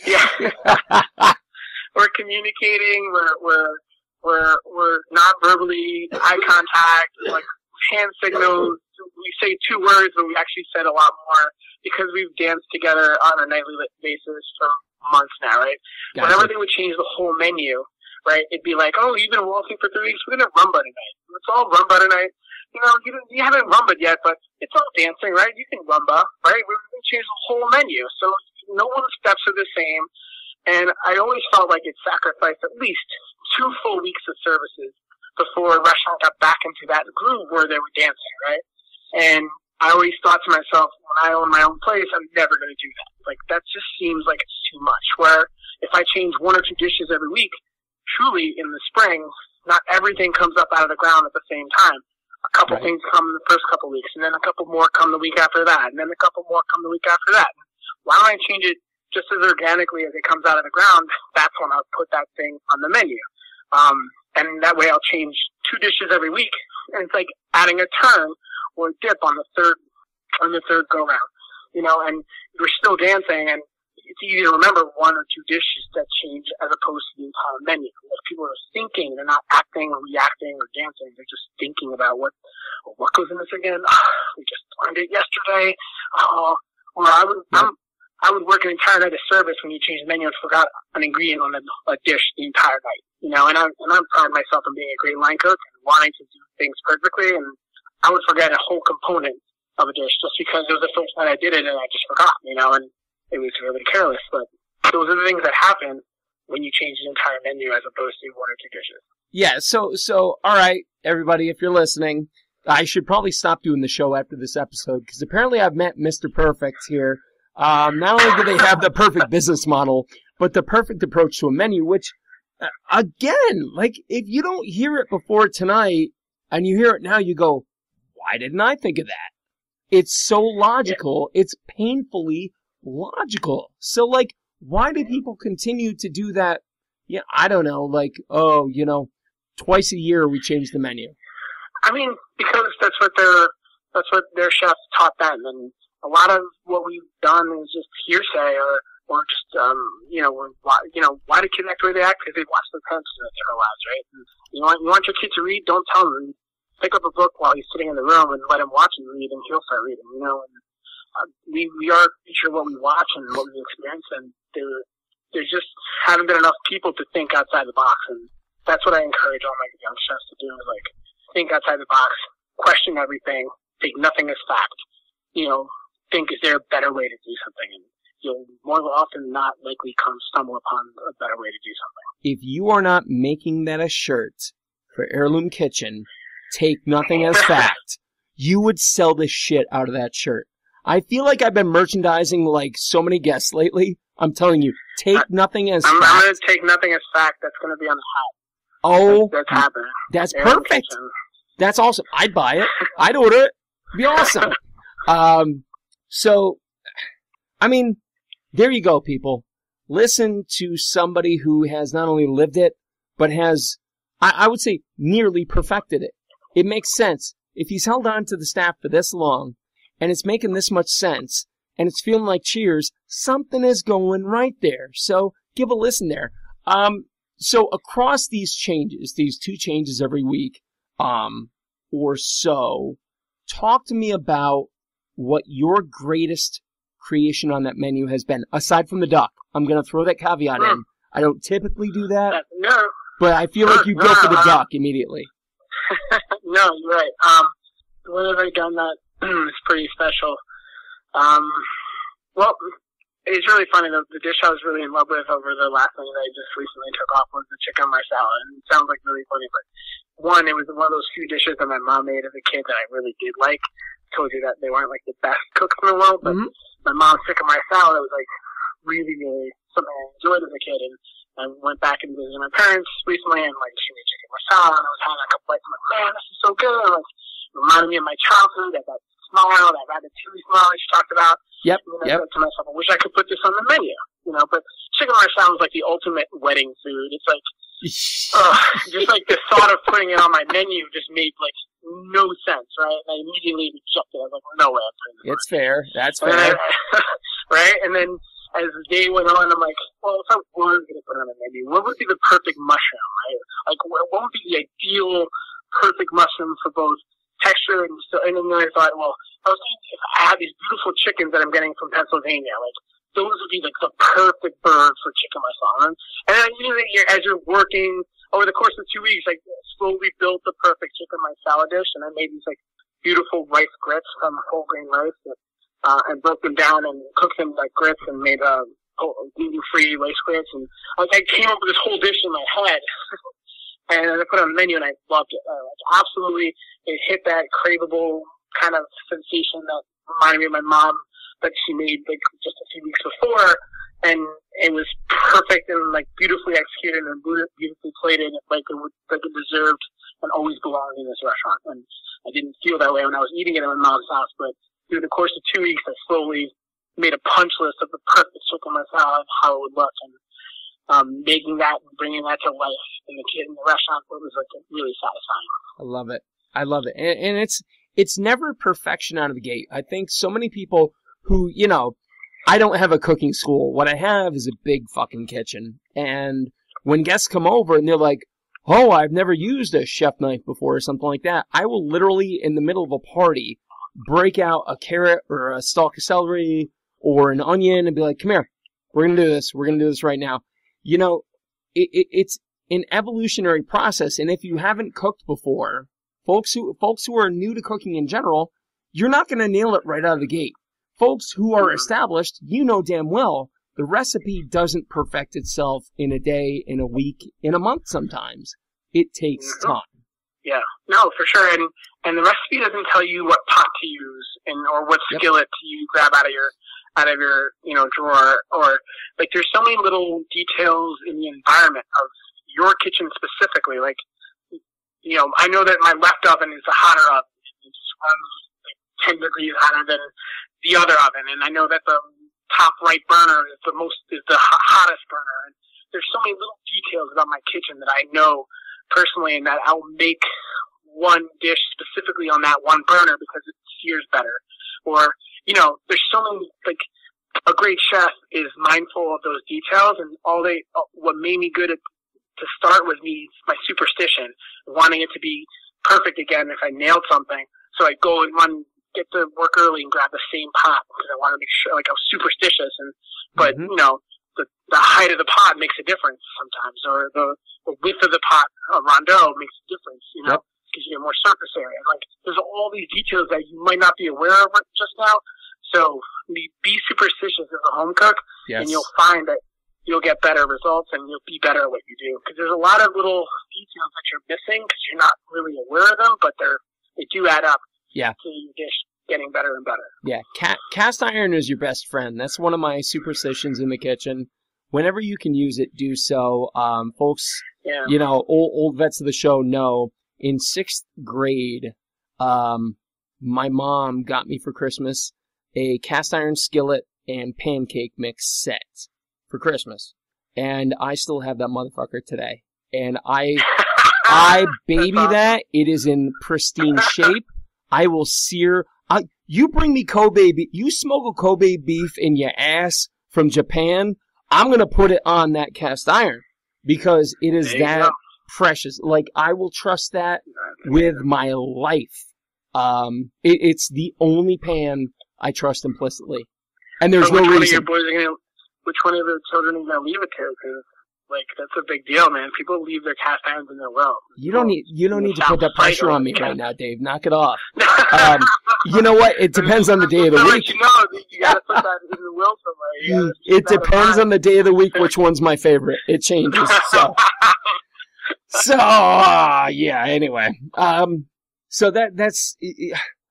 Yeah. We're communicating, we're not verbally, eye contact, like hand signals. We say two words, but we actually said a lot more because we've danced together on a nightly basis for months now, right? Gotcha. Whenever they would change the whole menu, right, it'd be like, oh, you've been walking for 3 weeks, we're going to rumba tonight. It's all rumba tonight. You know, you haven't rumbaed yet, but it's all dancing, right? You can rumba, right? We're going to change the whole menu. So no one's steps are the same. And I always felt like it sacrificed at least 2 full weeks of services before a restaurant got back into that groove where they were dancing, right? And I always thought to myself, when I own my own place, I'm never going to do that. Like, that just seems like it's too much. Where if I change 1 or 2 dishes every week, truly in the spring, not everything comes up out of the ground at the same time. A couple right. things come the first couple weeks, and then a couple more come the week after that, and then a couple more come the week after that. Why don't I change it just as organically as it comes out of the ground? That's when I'll put that thing on the menu. And that way I'll change 2 dishes every week. And it's like adding a turn or a dip on the third go round, you know, and you're still dancing, and it's easy to remember 1 or 2 dishes that change as opposed to the entire menu. Like, people are thinking, they're not acting or reacting or dancing. They're just thinking about what goes in this again. Oh, we just learned it yesterday. Oh, or I would work an entire night of service when you change the menu and forgot an ingredient on a dish the entire night, you know. And I'm proud of myself on being a great line cook and wanting to do things perfectly, and I would forget a whole component of a dish just because it was the first night I did it and I just forgot, you know, and it was really careless. But those are the things that happen when you change the entire menu as opposed to 1 or 2 dishes. Yeah, so all right, everybody, if you're listening, I should probably stop doing the show after this episode because apparently I've met Mr. Perfect here. Not only do they have the perfect business model, but the perfect approach to a menu, which, again, like, if you don't hear it before tonight and you hear it now, you go, why didn't I think of that? It's so logical. It's painfully logical. So, like, why do people continue to do that? Yeah, I don't know. Like, oh, you know, twice a year we change the menu. I mean, because that's what their chefs taught them, and a lot of what we've done is just hearsay or just, why do kids act the way they act? Because they've watched their parents do it their whole lives, right? And you want your kid to read? Don't tell him. Pick up a book while he's sitting in the room and let him watch and read, and he'll start reading, you know? And we are sure what we watch and what we experience, and there just haven't been enough people to think outside the box. And that's what I encourage all my young chefs to do, is, like, think outside the box, question everything, take nothing as fact, you know? Think, is there a better way to do something? And you'll more often than not likely stumble upon a better way to do something. If you are not making that a shirt for Heirloom Kitchen, take nothing as fact, you would sell the shit out of that shirt. I feel like I've been merchandising like so many guests lately. I'm telling you, take nothing as fact. I'm going to take nothing as fact. That's going to be on the hat. Oh, that's happening. That's perfect. Kitchen. That's awesome. I'd buy it. I'd order it. It'd be awesome. So, I mean, there you go, people. Listen to somebody who has not only lived it, but has, I would say, nearly perfected it. It makes sense. If he's held on to the staff for this long, and it's making this much sense, and it's feeling like Cheers, something is going right there. So, give a listen there. So across these changes, these two changes every week or so, talk to me about what your greatest creation on that menu has been, aside from the duck. I'm going to throw that caveat in. I don't typically do that. No. But I feel like you go for the duck immediately. No, you're right. What have I done that is pretty special? Well, it's really funny. The dish I was really in love with over the last thing that I just recently took off was the chicken marsala. And it sounds like really funny, but one, it was one of those few dishes that my mom made as a kid that I really did like. I told you that they weren't like the best cooks in the world, but my mom's chicken marsala was like really, really something I enjoyed as a kid. And I went back and visited my parents recently, and like she made chicken marsala, and I was having a couple bites. I'm like, man, this is so good. And, like, it reminded me of my childhood. I got smile, that Ratatouille smile that you talked about. Yep. And I said to myself, I wish I could put this on the menu, you know. But chicken marsala is like the ultimate wedding food. It's like, just like the thought of putting it on my menu just made like no sense, right? And I immediately rejected it. I was like, no way I'm putting it on. It's fair. That's fair. Right? And then as the day went on, I'm like, well, if I was going to put it on the menu, what would be the perfect mushroom, right? Like, what would be the ideal perfect mushroom for both texture and so, and then I thought, well, I was thinking if I have these beautiful chickens that I'm getting from Pennsylvania, like those would be like the perfect bird for chicken marsala. And then usually, as you're working over the course of 2 weeks, like slowly built the perfect chicken marsala dish, and I made these like beautiful rice grits from whole grain rice, and broke them down and cooked them like grits and made gluten-free rice grits, and like I came up with this whole dish in my head. And I put it on the menu, and I loved it. Like, absolutely, it hit that craveable kind of sensation that reminded me of my mom that she made like just a few weeks before. And it was perfect and like beautifully executed and beautifully plated, like it deserved and always belonged in this restaurant. And I didn't feel that way when I was eating it at my mom's house. But through the course of 2 weeks, I slowly made a punch list of the perfect chicken marsala and how it would look. And making that and bringing that to life in the restaurant was like really satisfying. I love it. I love it. And it's never perfection out of the gate. I think so many people who, you know, I don't have a cooking school. What I have is a big fucking kitchen. And when guests come over and they're like, oh, I've never used a chef knife before or something like that, I will literally, in the middle of a party, break out a carrot or a stalk of celery or an onion and be like, come here, we're going to do this. We're going to do this right now. You know, it's an evolutionary process, and if you haven't cooked before, folks who are new to cooking in general, you're not going to nail it right out of the gate. Folks who are established, you know damn well, the recipe doesn't perfect itself in a day, in a week, in a month sometimes. It takes time. Yeah, no, for sure, and the recipe doesn't tell you what pot to use and or what skillet you grab out of your drawer, or like there's so many little details in the environment of your kitchen specifically. Like, you know, I know that my left oven is the hotter oven. It just runs like 10 degrees hotter than the other oven, and I know that the top right burner is the hottest burner. And there's so many little details about my kitchen that I know personally, and that I'll make one dish specifically on that one burner because it sears better. Or, you know, there's so many, like, a great chef is mindful of those details, and what made me good to start was my superstition, wanting it to be perfect again if I nailed something. So I'd go and get to work early and grab the same pot because I wanted to make sure, like, I was superstitious. But you know, the height of the pot makes a difference sometimes, or the width of the pot, a rondeau, makes a difference, you know? Yep. Because you have more surface area. Like, there's all these details that you might not be aware of just now. So be superstitious as a home cook, and you'll find that you'll get better results and you'll be better at what you do. Because there's a lot of little details that you're missing because you're not really aware of them, but they do add up to your dish getting better and better. Yeah, cast iron is your best friend. That's one of my superstitions in the kitchen. Whenever you can use it, do so. Folks, you know, old vets of the show know. In 6th grade, my mom got me for Christmas a cast iron skillet and pancake mix set for Christmas. And I still have that motherfucker today. And I baby that. It is in pristine shape. I will sear. You bring me Kobe beef. You smuggle Kobe beef in your ass from Japan. I'm going to put it on that cast iron. because it is that precious. Like, I will trust that with my life. It's the only pan I trust implicitly. And there's no reason. Which one of their children are going to leave it to? Because, like, that's a big deal, man. People leave their cast irons in their well. You don't need to put that pressure on me right now, Dave. Knock it off. You know what? It depends on the day of the week. You got to put that in the will somewhere. It depends on the day of the week which one's my favorite. It changes. So, anyway. So that's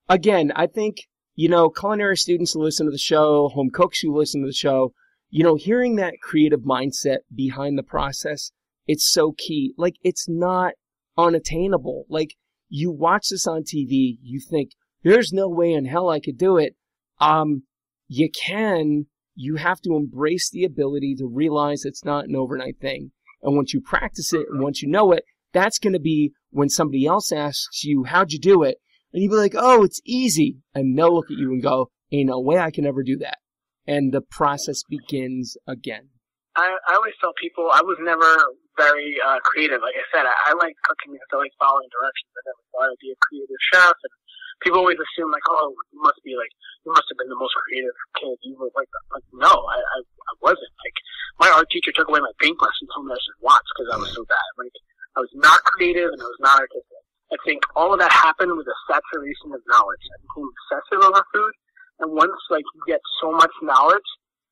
again, I think, you know, culinary students who listen to the show, home cooks who listen to the show, you know, hearing that creative mindset behind the process, it's so key. Like, it's not unattainable. Like, you watch this on TV, you think, there's no way in hell I could do it. You can. You have to embrace the ability to realize it's not an overnight thing. And once you practice it and once you know it, that's going to be when somebody else asks you, how'd you do it? And you'd be like, oh, it's easy. And they'll look at you and go, ain't no way I can ever do that. And the process begins again. I always tell people I was never very creative. Like I said, I like cooking because I like following directions. I never thought I'd be a creative chef. And people always assume, like, oh, you must have been the most creative kid. You were like no, I wasn't. Like, my art teacher took away my paint brush and told me I should watch because I was so bad. Like, I was not creative and I was not artistic. I think all of that happened with a saturation of knowledge. I became obsessive over food. And once, like, you get so much knowledge,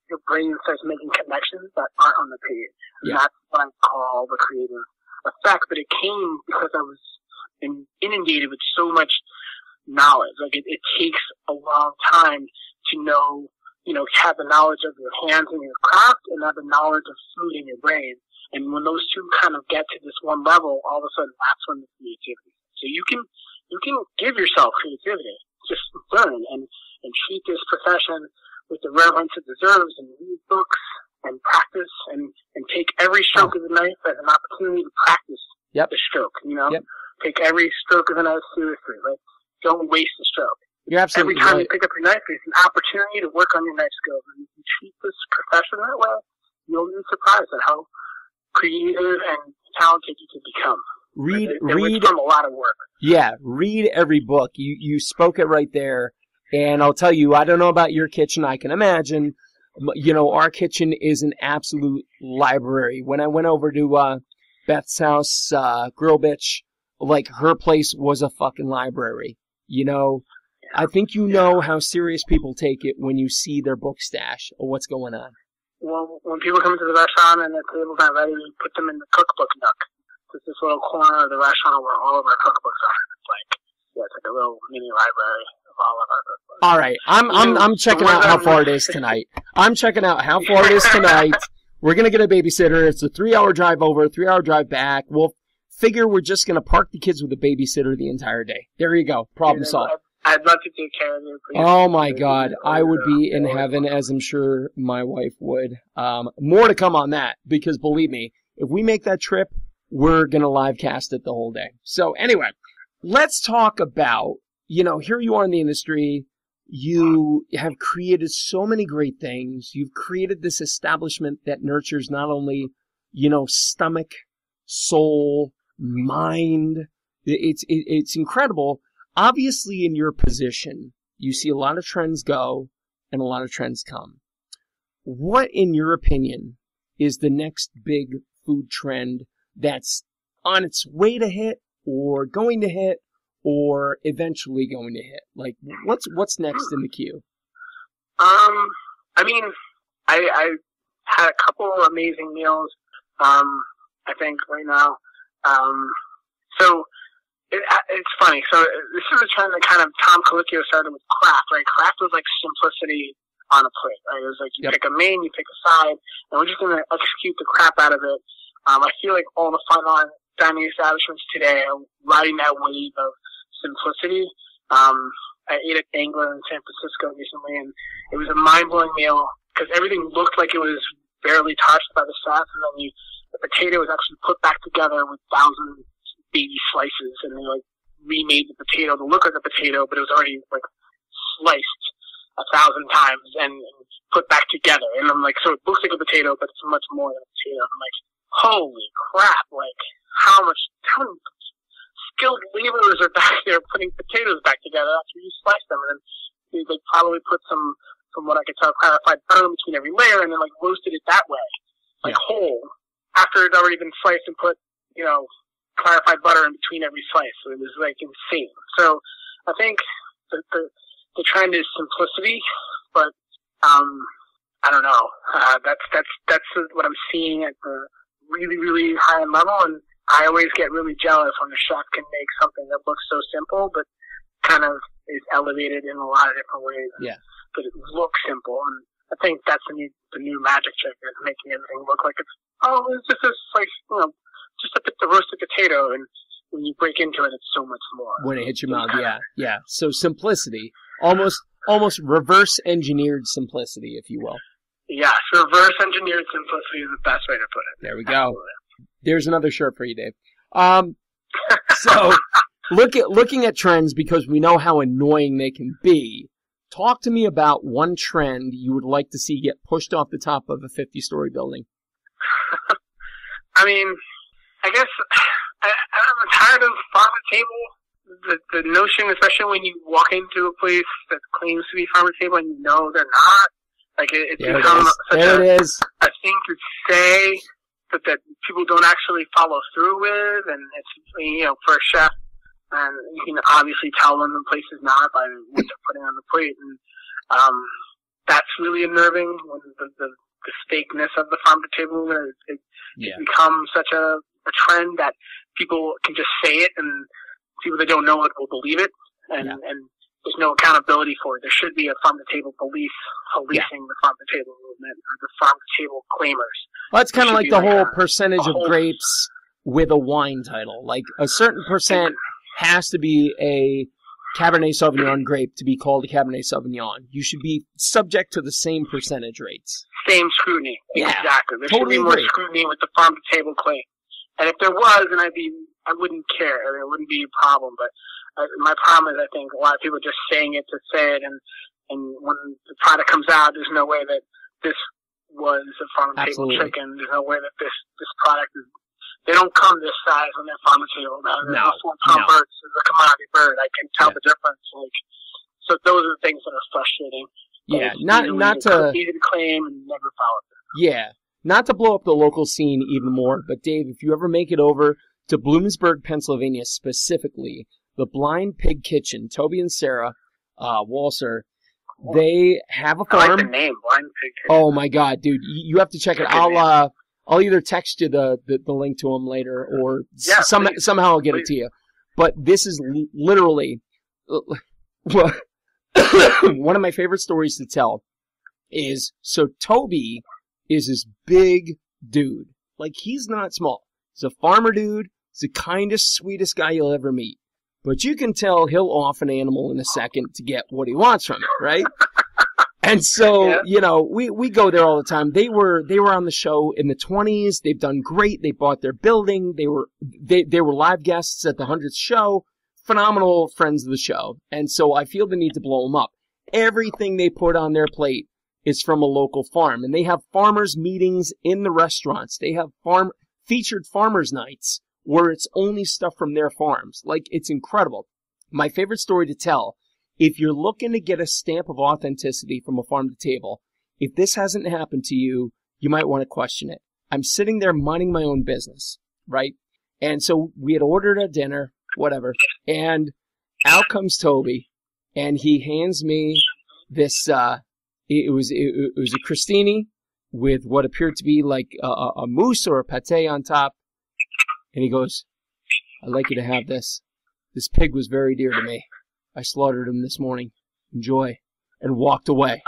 your brain starts making connections that aren't on the page. And that's what I call the creative effect. But it came because I was inundated with so much knowledge. Like, it takes a long time to know, you know, have the knowledge of your hands and your craft and have the knowledge of food in your brain. And when those two kind of get to this one level, all of a sudden, that's when the creativity. So you can give yourself creativity. Just learn and treat this profession with the reverence it deserves, and read books and practice and take every stroke of the knife as an opportunity to practice the stroke. You know, take every stroke of the knife seriously. Like, don't waste the stroke. You're absolutely every time you pick up your knife, it's an opportunity to work on your knife skills. And if you treat this profession that way, you'll be surprised at how creative and talented you can become. Read from a lot of work. Yeah, read every book. You spoke it right there. And I'll tell you, I don't know about your kitchen. I can imagine, you know, our kitchen is an absolute library. When I went over to Beth's house, Grill Bitch, like, her place was a fucking library. You know, I think you know how serious people take it when you see their book stash or what's going on. Well, when people come into the restaurant and their table's not ready, we put them in the cookbook nook. It's this little corner of the restaurant where all of our cookbooks are. It's like, it's like a little mini library of all of our cookbooks. All right, I'm checking out how far it is tonight. We're gonna get a babysitter. It's a 3-hour drive over, 3-hour drive back. We'll figure we're just gonna park the kids with a babysitter the entire day. There you go. Problem solved. I'd love to take care of you. Oh my God, I would be in heaven, as I'm sure my wife would. More to come on that, because believe me, if we make that trip, we're going to live cast it the whole day. So anyway, let's talk about, you know, here you are in the industry. You have created so many great things. You've created this establishment that nurtures not only, you know, stomach, soul, mind. It's incredible. Obviously, in your position, you see a lot of trends go and a lot of trends come. What, in your opinion, is the next big food trend that's on its way to hit or going to hit or eventually going to hit? Like, what's next in the queue? I mean, I had a couple of amazing meals, I think, right now. So it's funny. So this is a trend that kind of Tom Colicchio started with craft, right? Craft was like simplicity on a plate, right? It was like you pick a main, you pick a side, and we're just going to execute the crap out of it. I feel like all the fine dining establishments today are riding that wave of simplicity. I ate at Angler in San Francisco recently, and it was a mind-blowing meal because everything looked like it was barely touched by the sauce, and then the potato was actually put back together with 1,000 baby slices, and they like remade the potato to look like a potato, but it was already like sliced 1,000 times and put back together. And I'm like, so it looks like a potato, but it's much more than a potato. I'm like, holy crap, like, how many skilled laborers are back there putting potatoes back together after you slice them. And then they probably put some, from what I could tell, clarified bone between every layer and then, like, roasted it that way, like, whole, after it had already been sliced and put, you know, clarified butter in between every slice. So it was, like, insane. So I think the trend is simplicity, but I don't know. That's what I'm seeing at the really, really high-end level, and I always get really jealous when the chef can make something that looks so simple but kind of is elevated in a lot of different ways. Yeah. But it looks simple, and I think that's the new magic trick, is making everything look like it's just this, like, you know, just a roasted potato, and when you break into it, it's so much more. When it hits your mouth, yeah. So simplicity, almost reverse-engineered simplicity, if you will. Yes, reverse-engineered simplicity is the best way to put it. There we go. Absolutely. There's another shirt for you, Dave. So looking at trends, because we know how annoying they can be, talk to me about one trend you would like to see get pushed off the top of a 50-story building. I mean, I guess I'm tired of farm to table. The notion, especially when you walk into a place that claims to be farm to table and you know they're not. Like, it's become such a thing to say, but that people don't actually follow through with. And it's, you know, for a chef, and you can obviously tell when the place is not by what they're putting on the plate. And that's really unnerving, when the fakeness of the farm to table. It becomes such a trend that people can just say it, and people that don't know it will believe it. And there's no accountability for it. There should be a farm to table belief policing the farm to table movement, or the farm to table claimers. Well, that's kind of like the whole percentage of grapes with a wine title. Like, a certain percent has to be a Cabernet Sauvignon grape to be called a Cabernet Sauvignon. You should be subject to the same percentage rates. Same scrutiny. Yeah. Exactly. There should be more scrutiny with the farm-to-table claim. And if there was, then I wouldn't care. I mean, it wouldn't be a problem. But my problem is, I think a lot of people are just saying it to say it. And when the product comes out, there's no way that this was a farm-to-table chicken. There's no way that this product is... They don't come this size when they're farm to table. Now, they're full-time birds. They're a commodity bird. I can tell the difference. Like, so those are the things that are frustrating. Yeah, easy to claim and never follow through. Yeah, not to blow up the local scene even more, but Dave, if you ever make it over to Bloomsburg, Pennsylvania, specifically the Blind Pig Kitchen, Toby and Sarah Walser, they have a farm. I like the name, Blind Pig Kitchen. Oh my God, dude, you have to check it. I'll either text you the link to them later, or somehow I'll get it to you. But this is literally one of my favorite stories to tell is, so Toby is this big dude. Like, he's not small. He's a farmer dude. He's the kindest, sweetest guy you'll ever meet. But you can tell he'll off an animal in a second to get what he wants from it, right? And so, you know, we go there all the time. They were on the show in the 20s. They've done great. They bought their building. They were live guests at the 100th show. Phenomenal friends of the show. And so I feel the need to blow them up. Everything they put on their plate is from a local farm. And they have farmers meetings in the restaurants. They have featured farmers nights where it's only stuff from their farms. Like, it's incredible. My favorite story to tell. If you're looking to get a stamp of authenticity from a farm to table, if this hasn't happened to you, you might want to question it. I'm sitting there minding my own business, right? And so we had ordered a dinner, whatever, and out comes Toby, and he hands me this, it was a crostini with what appeared to be like a mousse or a pate on top, and he goes, "I'd like you to have this. This pig was very dear to me. I slaughtered him this morning. Enjoy." And walked away.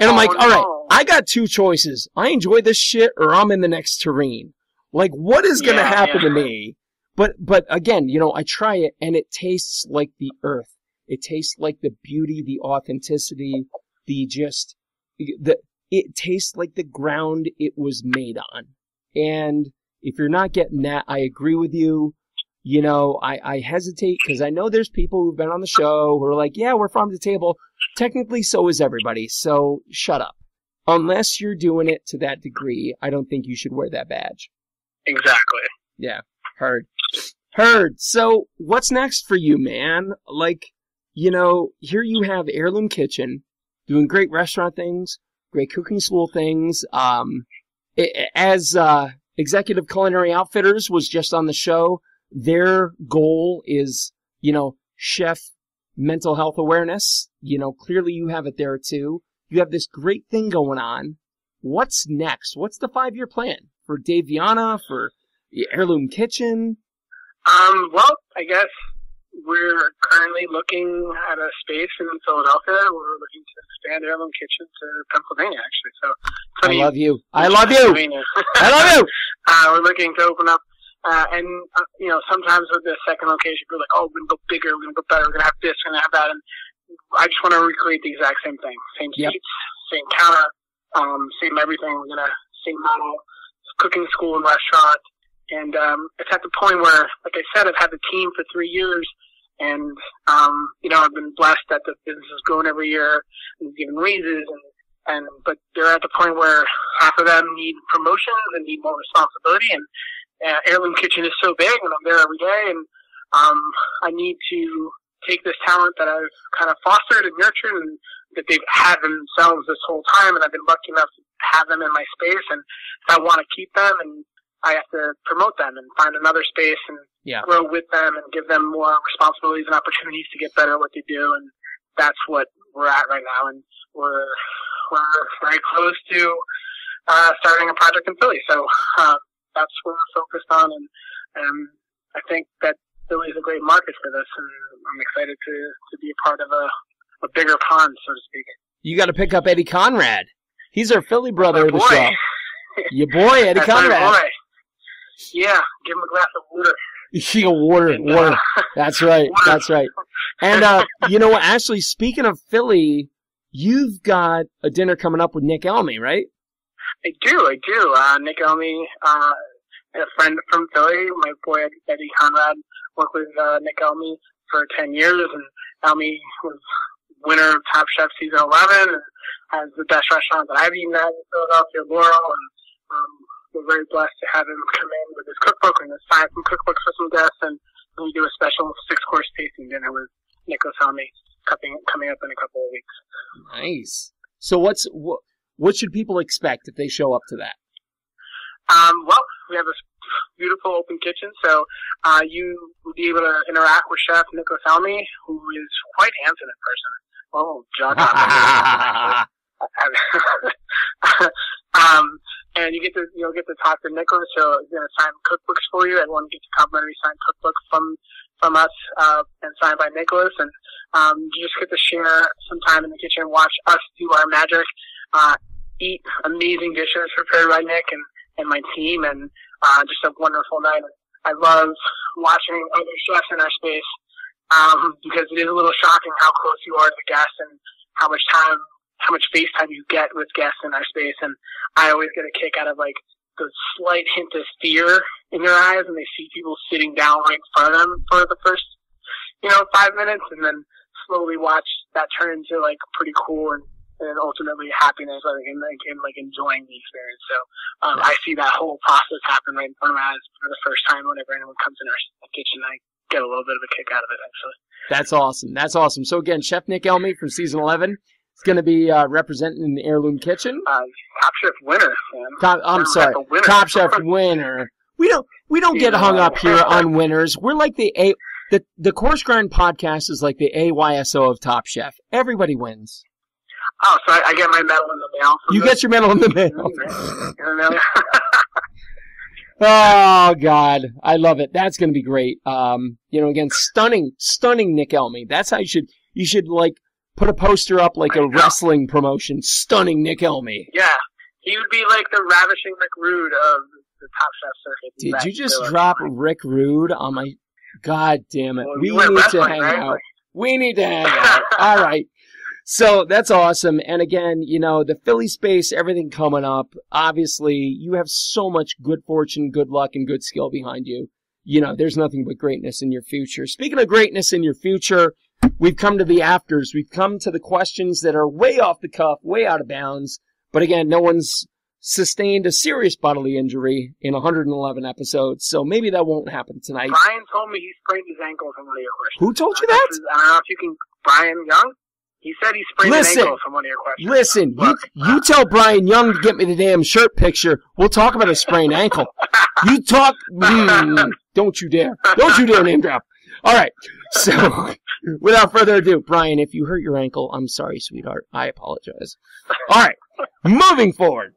And I'm like, all right, I got two choices. I enjoy this shit, or I'm in the next terrain. Like, what is going to happen to me? But again, you know, I try it, and it tastes like the earth. It tastes like the beauty, the authenticity, it tastes like the ground it was made on. And if you're not getting that, I agree with you. you know, I hesitate because I know there's people who've been on the show who are like, yeah, we're farm to table. Technically, so is everybody. So shut up. Unless you're doing it to that degree, I don't think you should wear that badge. Exactly. Yeah. Heard. So what's next for you, man? Like, you know, here you have Heirloom Kitchen doing great restaurant things, great cooking school things. As Executive Culinary Outfitters was just on the show, their goal is, you know, chef mental health awareness. You know, clearly you have it there too. You have this great thing going on. What's next? What's the 5-year plan for Dave Viana, for Heirloom Kitchen? Well, I guess we're currently looking at a space in Philadelphia. We're looking to expand Heirloom Kitchen to Pennsylvania, actually. So I love you. I love you. I love you. We're looking to open up. And you know, sometimes with the second location, we're like, oh, we're going to go bigger, we're going to go better, we're going to have this, we're going to have that. And I just want to recreate the exact same thing. Same seats, same counter, same everything. We're going to, same model, cooking school and restaurant. And it's at the point where, like I said, I've had the team for 3 years, and, you know, I've been blessed that the business is growing every year and given raises, but they're at the point where half of them need promotions and need more responsibility, and Heirloom Kitchen is so big, and I'm there every day, and I need to take this talent that I've kind of fostered and nurtured and that they've had themselves this whole time, and I've been lucky enough to have them in my space, and I want to keep them, and I have to promote them and find another space and grow with them and give them more responsibilities and opportunities to get better at what they do, and that's what we're at right now, and we're very close to starting a project in Philly, so that's what we're focused on, and I think that Philly is a great market for this, and I'm excited to be a part of a bigger pond, so to speak. You got to pick up Eddie Conrad. He's our Philly brother of the show. Your boy, Eddie Conrad. Yeah, give him a glass of water. Water. That's right. Water. That's right. And, you know what, Ashley, speaking of Philly, you've got a dinner coming up with Nick Elmi, right? I do. Nick Elmi, a friend from Philly, my boy Eddie Conrad, worked with Nick Elmi for 10 years, and Elmi was winner of Top Chef Season 11 and has the best restaurant that I've eaten at in Philadelphia, Laurel, and we're very blessed to have him come in with his cookbook and assign some cookbooks for some guests, and we do a special 6-course tasting dinner with Nicholas Helmy coming up in a couple of weeks. Nice. So what should people expect if they show up to that? Well, we have this beautiful open kitchen, so you will be able to interact with Chef Nicholas Helmy, who is quite handsome in person. Oh, John. And you'll get to talk to Nicholas. So he's going to sign cookbooks for you. Everyone gets a complimentary signed cookbook from us and signed by Nicholas. And you just get to share some time in the kitchen, watch us do our magic, eat amazing dishes prepared by Nick and my team, and just a wonderful night. I love watching other chefs in our space because it is a little shocking how close you are to the guests and how much face time you get with guests in our space. And I always get a kick out of like the slight hint of fear in their eyes when they see people sitting down right in front of them for the first, 5 minutes, and then slowly watch that turn into like pretty cool and ultimately happiness and enjoying the experience. So I see that whole process happen right in front of my eyes for the first time whenever anyone comes in our kitchen. I get a little bit of a kick out of it, actually. That's awesome. That's awesome. So again, Chef Nick Elmi from Season 11. It's going to be representing in the Heirloom Kitchen. Top Chef winner, man. Top Chef winner. We don't get hung up here on winners. We're like the Coarse Grind podcast is like the AYSO of Top Chef. Everybody wins. Oh, so I get my medal in the mail. Get your medal in the mail. Oh, God. I love it. That's going to be great. Again, stunning Nick Elmi. That's how you should like, put a poster up like a wrestling promotion. Stunning Nick Elmi. Yeah. He would be like the ravishing Rick Rude of the Top Chef circuit. Did you just drop Rick Rude on my... God damn it. Well, we need to hang out. All right. So that's awesome. And again, the Philly space, everything coming up. Obviously, you have so much good fortune, good luck, and good skill behind you. you know, there's nothing but greatness in your future. Speaking of greatness in your future, we've come to the afters. We've come to the questions that are way off the cuff, way out of bounds. But again, no one's sustained a serious bodily injury in 111 episodes, so maybe that won't happen tonight. Brian told me he sprained his ankle from one of your questions. Who told you that? I don't know if you can... Brian Young? He said he sprained his ankle from one of your questions. Listen, you tell Brian Young to get me the damn shirt picture. We'll talk about a sprained ankle. You talk... don't you dare. Don't you dare name drop. All right, so... Without further ado, Brian, if you hurt your ankle, I'm sorry, sweetheart. I apologize. All right, moving forward.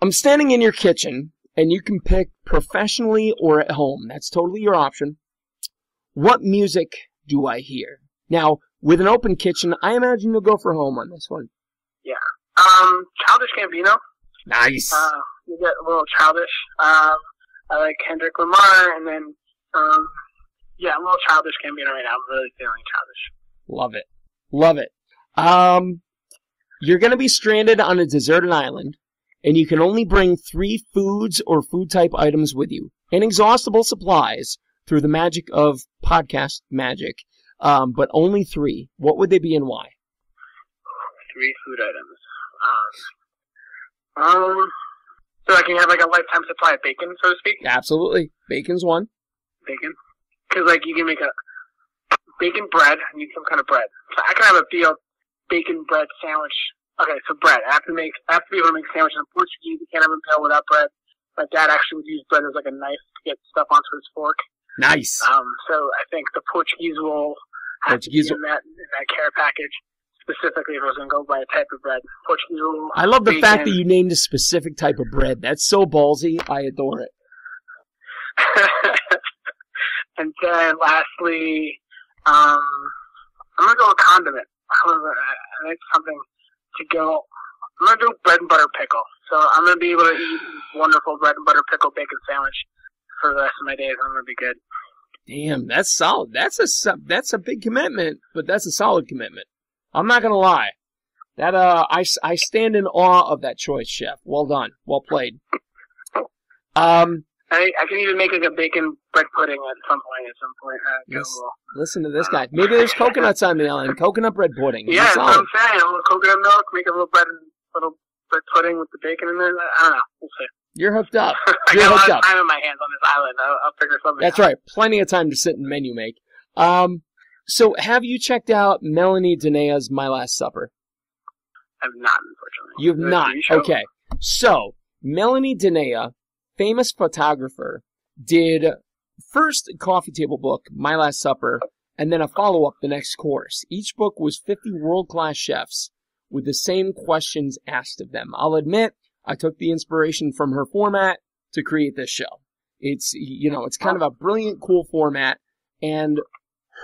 I'm standing in your kitchen, and you can pick professionally or at home. That's totally your option. What music do I hear? Now, with an open kitchen, I imagine you'll go for home on this one. Yeah. Childish Gambino. Nice. You get a little Childish. I like Kendrick Lamar, and then... yeah, I'm a little Childish Gambino right now. I'm really feeling Childish. Love it. Love it. You're going to be stranded on a deserted island, and you can only bring 3 foods or food-type items with you. Inexhaustible supplies through the magic of podcast magic, but only 3. What would they be and why? 3 food items. So I can have like a lifetime supply of bacon, so to speak? Absolutely. Bacon's one. Bacon. Because, like, you can make a bacon bread. I need some kind of bread. So I can have a veal bacon bread sandwich. Okay, so bread. I have to be able to make sandwiches. Unfortunately, you can't have a meal without bread. My dad actually would use bread as, like, a knife to get stuff onto his fork. Nice. So I think the Portuguese will have to be in that care package, specifically if I was going to go by a type of bread. Portuguese will. I love the fact that you named a specific type of bread. That's so ballsy. I adore it. And then lastly, I'm going to go with condiment. I like something to go. I'm going to do bread and butter pickle. So I'm going to be able to eat wonderful bread and butter pickle bacon sandwich for the rest of my days. I'm going to be good. Damn, that's solid. That's a big commitment, but that's a solid commitment. I'm not going to lie. That I stand in awe of that choice, Chef. Well done. Well played. I can even make like a bacon bread pudding at some point. Listen to this guy. Maybe there's coconuts on the island. Coconut bread pudding. Yeah, that's what I'm saying. A little coconut milk, make a little bread pudding with the bacon in there. I don't know. We'll see. You're hooked up. You're hooked up. I got a lot of time in my hands on this island. I'll figure something out. That's right. Plenty of time to sit and menu make. So have you checked out Melanie Denea's My Last Supper? I've not, unfortunately. You've not? Okay. So, Melanie Denea, famous photographer, did first coffee table book, My Last Supper, and then a follow-up, The Next Course. Each book was 50 world-class chefs with the same questions asked of them. I'll admit, I took the inspiration from her format to create this show. It's, you know, it's kind of a brilliant, cool format, and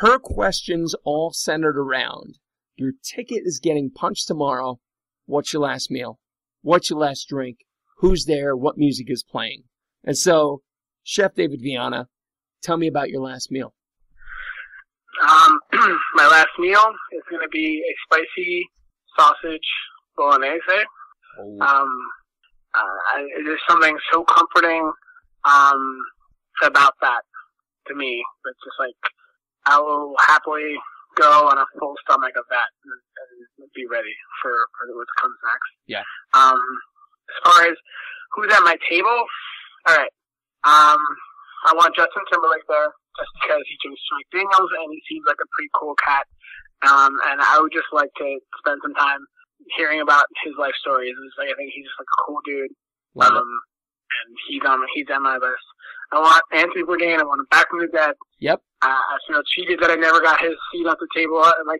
her questions all centered around, your ticket is getting punched tomorrow, what's your last meal? What's your last drink? Who's there? What music is playing? And so, Chef David Viana, tell me about your last meal. My last meal is going to be a spicy sausage bolognese. Oh. There's something so comforting about that to me. It's just like, I will happily go on a full stomach of that and be ready for what comes next. Yeah. As far as who's at my table, all right. I want Justin Timberlake there just because he drinks Jack Daniels and he seems like a pretty cool cat. And I would just like to spend some time hearing about his life stories. It's like, I think he's just like a cool dude. Wow. And he's on my list. I want Anthony Bourdain. I want him back from the dead. Yep. I feel cheated that I never got his seat at my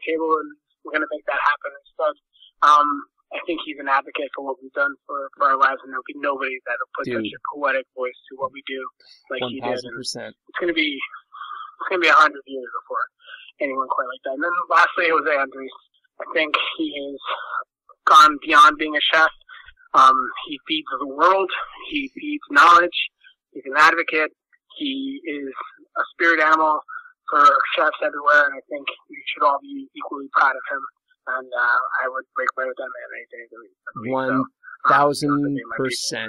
table, and we're gonna make that happen instead. I think he's an advocate for what we've done for our lives, and there'll be nobody that'll put such a poetic voice to what we do like 100%. He did. And it's gonna be 100 years before anyone quite like that. And then lastly, Jose Andres. I think he has gone beyond being a chef. He feeds the world. He feeds knowledge. He's an advocate. He is a spirit animal for chefs everywhere, and I think we should all be equally proud of him. And I would break away with that man any day of the week. 1,000%.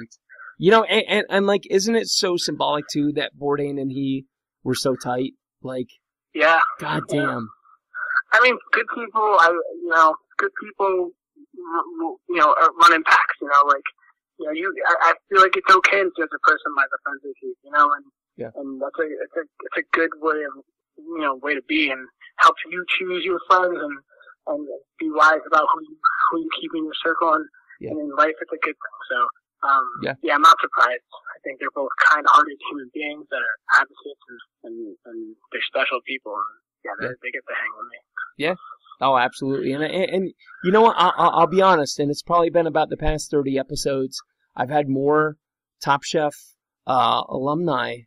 You know, and like, isn't it so symbolic too that Bourdain and he were so tight? Like, yeah, goddamn. Yeah. I mean, good people. Good people. Are running packs. I feel like it's okay to judge a person by the friends they keep. And that's a good way of way to be, and helps you choose your friends and be wise about who you keep in your circle, and in life it's a good thing. So I'm not surprised. I think they're both kind-hearted human beings that are advocates, and they're special people. They get the hang of me. Yeah. Oh, absolutely. And you know what? I'll be honest, and it's probably been about the past 30 episodes, I've had more Top Chef alumni,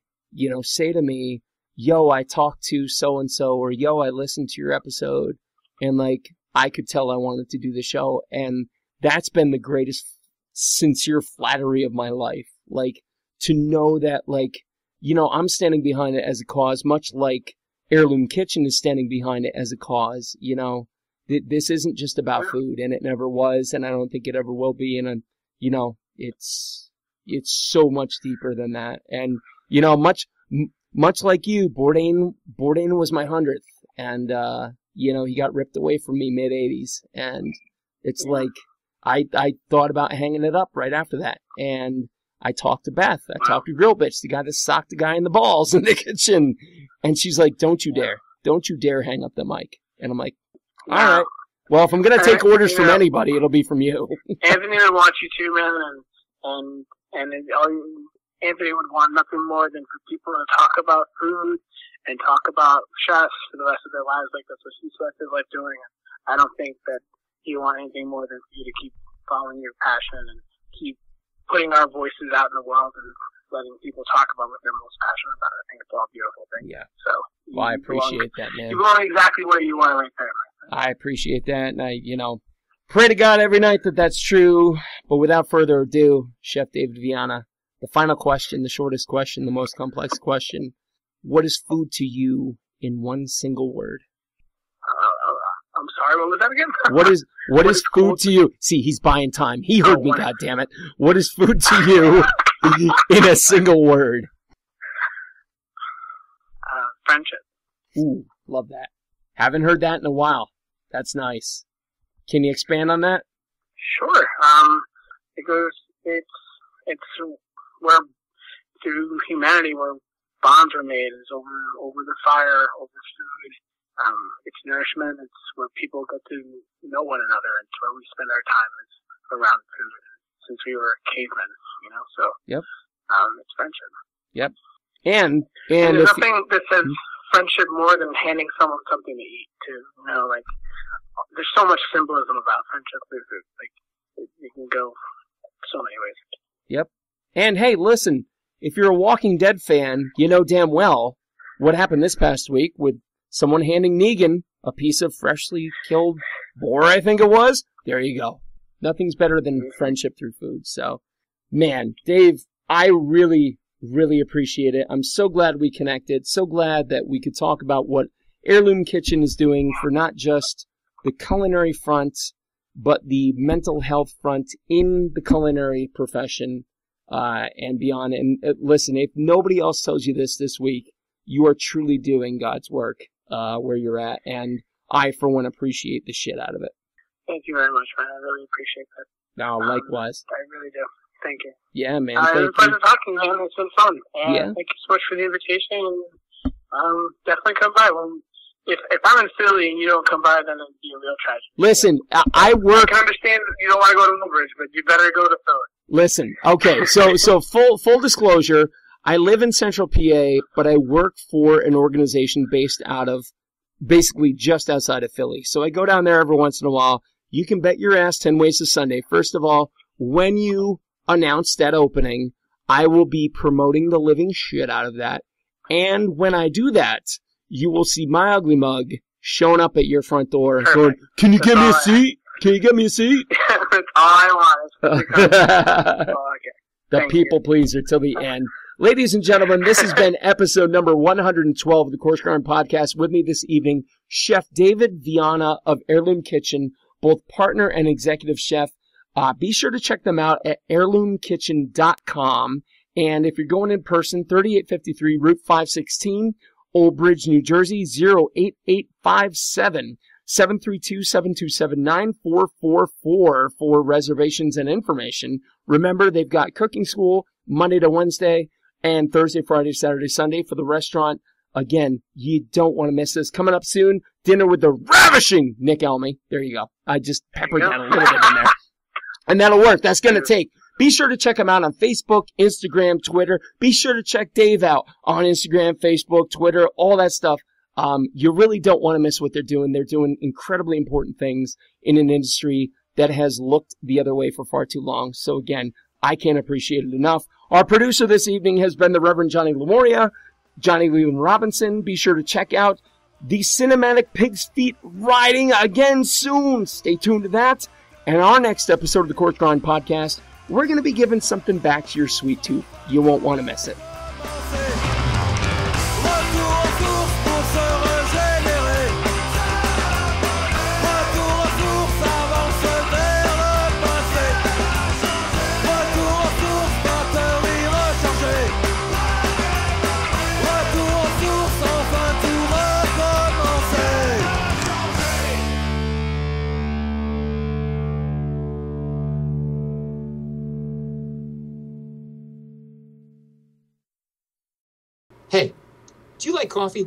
say to me, yo, I talked to so-and-so, or yo, I listened to your episode, and like, I could tell I wanted to do the show. And that's been the greatest sincere flattery of my life. Like, to know that, like, I'm standing behind it as a cause, much like Heirloom Kitchen is standing behind it as a cause. This isn't just about food, and it never was, and I don't think it ever will be. And it's so much deeper than that. And much like you, Bourdain was my 100th, and he got ripped away from me mid-80s, and it's like I thought about hanging it up right after that, and I talked to Beth. I talked to Grill Bitch, the guy that socked the guy in the balls in the kitchen. And she's like, don't you dare. Don't you dare hang up the mic. And I'm like, all right. Well, if I'm going to take orders from anybody, it'll be from you. Anthony would want you to, man. And Anthony would want nothing more than for people to talk about food and talk about chefs for the rest of their lives. Like, that's what he spent his life doing. I don't think that he would want anything more than for you to keep following your passion and keep putting our voices out in the world and letting people talk about what they're most passionate about. I think it's all a beautiful thing. Yeah. So, well, I appreciate that, man. You belong exactly where you are right there. I appreciate that, and I, pray to God every night that that's true. But without further ado, Chef David Viana, the final question, the shortest question, the most complex question: what is food to you in one single word? I'm sorry, what was that again? What is food to you? See, he's buying time. He heard me. God damn it! What is food to you? In a single word. Friendship. Ooh, love that. Haven't heard that in a while. That's nice. Can you expand on that? Sure. It's where through humanity where bonds are made is over the fire, over food. It's nourishment. It's where people get to know one another. It's where we spend our time is around food. Since we were cavemen, so it's friendship. Yep. And there's nothing that says friendship more than handing someone something to eat, too. Like, there's so much symbolism about friendship. Like, you can go so many ways. Yep. And hey, listen, if you're a Walking Dead fan, you know damn well what happened this past week with someone handing Negan a piece of freshly killed boar, I think it was. There you go. Nothing's better than friendship through food. So, man, Dave, I really, really appreciate it. I'm so glad we connected. So glad that we could talk about what Heirloom Kitchen is doing for not just the culinary front, but the mental health front in the culinary profession and beyond. And listen, if nobody else tells you this week, you are truly doing God's work where you're at. And I, for one, appreciate the shit out of it. Thank you very much, man. I really appreciate that. No, likewise. I really do. Thank you. Yeah, man. It was a pleasure talking, man. It's been fun. Thank you so much for the invitation. And, definitely come by. Well, if I'm in Philly and you don't come by, then it'd be a real tragedy. Listen, I work. I can understand you don't want to go to Millbridge, but you better go to Philly. Listen, okay. So full disclosure, I live in Central PA, but I work for an organization based out of basically just outside of Philly. So I go down there every once in a while. You can bet your ass 10 ways to Sunday. First of all, when you announce that opening, I will be promoting the living shit out of that. And when I do that, you will see my ugly mug showing up at your front door going, can you get me a seat? Can you get me a seat? That's all I want. The people pleaser till the end. Ladies and gentlemen, this has been episode number 112 of the Coarse Grind Podcast. With me this evening, Chef David Viana of Heirloom Kitchen, both partner and executive chef. Be sure to check them out at heirloomkitchen.com. And if you're going in person, 3853 Route 516, Old Bridge, New Jersey, 08857, 732-727-9444 for reservations and information. Remember, they've got cooking school Monday to Wednesday and Thursday, Friday, Saturday, Sunday for the restaurant. Again, you don't want to miss this. Coming up soon, dinner with the ravishing Nick Elmi. There you go. I just peppered down a little bit in there. And that'll work. That's going to take. Be sure to check him out on Facebook, Instagram, Twitter. Be sure to check Dave out on Instagram, Facebook, Twitter, all that stuff. You really don't want to miss what they're doing. They're doing incredibly important things in an industry that has looked the other way for far too long. So, again, I can't appreciate it enough. Our producer this evening has been the Reverend Johnny Lamoria, Johnny Leland Robinson. Be sure to check out the Cinematic Pig's Feet Riding again soon. Stay tuned to that. And our next episode of the Coarse Grind Podcast, we're going to be giving something back to your sweet tooth. You won't want to miss it. Hey, do you like coffee?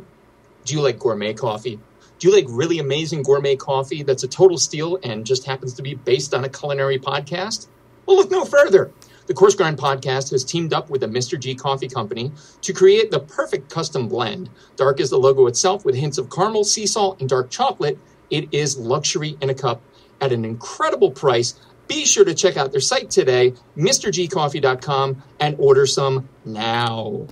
Do you like gourmet coffee? Do you like really amazing gourmet coffee that's a total steal and just happens to be based on a culinary podcast? Well, look no further. The Coarse Grind Podcast has teamed up with the Mr. G Coffee Company to create the perfect custom blend. Dark is the logo itself with hints of caramel, sea salt, and dark chocolate. It is luxury in a cup at an incredible price. Be sure to check out their site today, MrGCoffee.com, and order some now.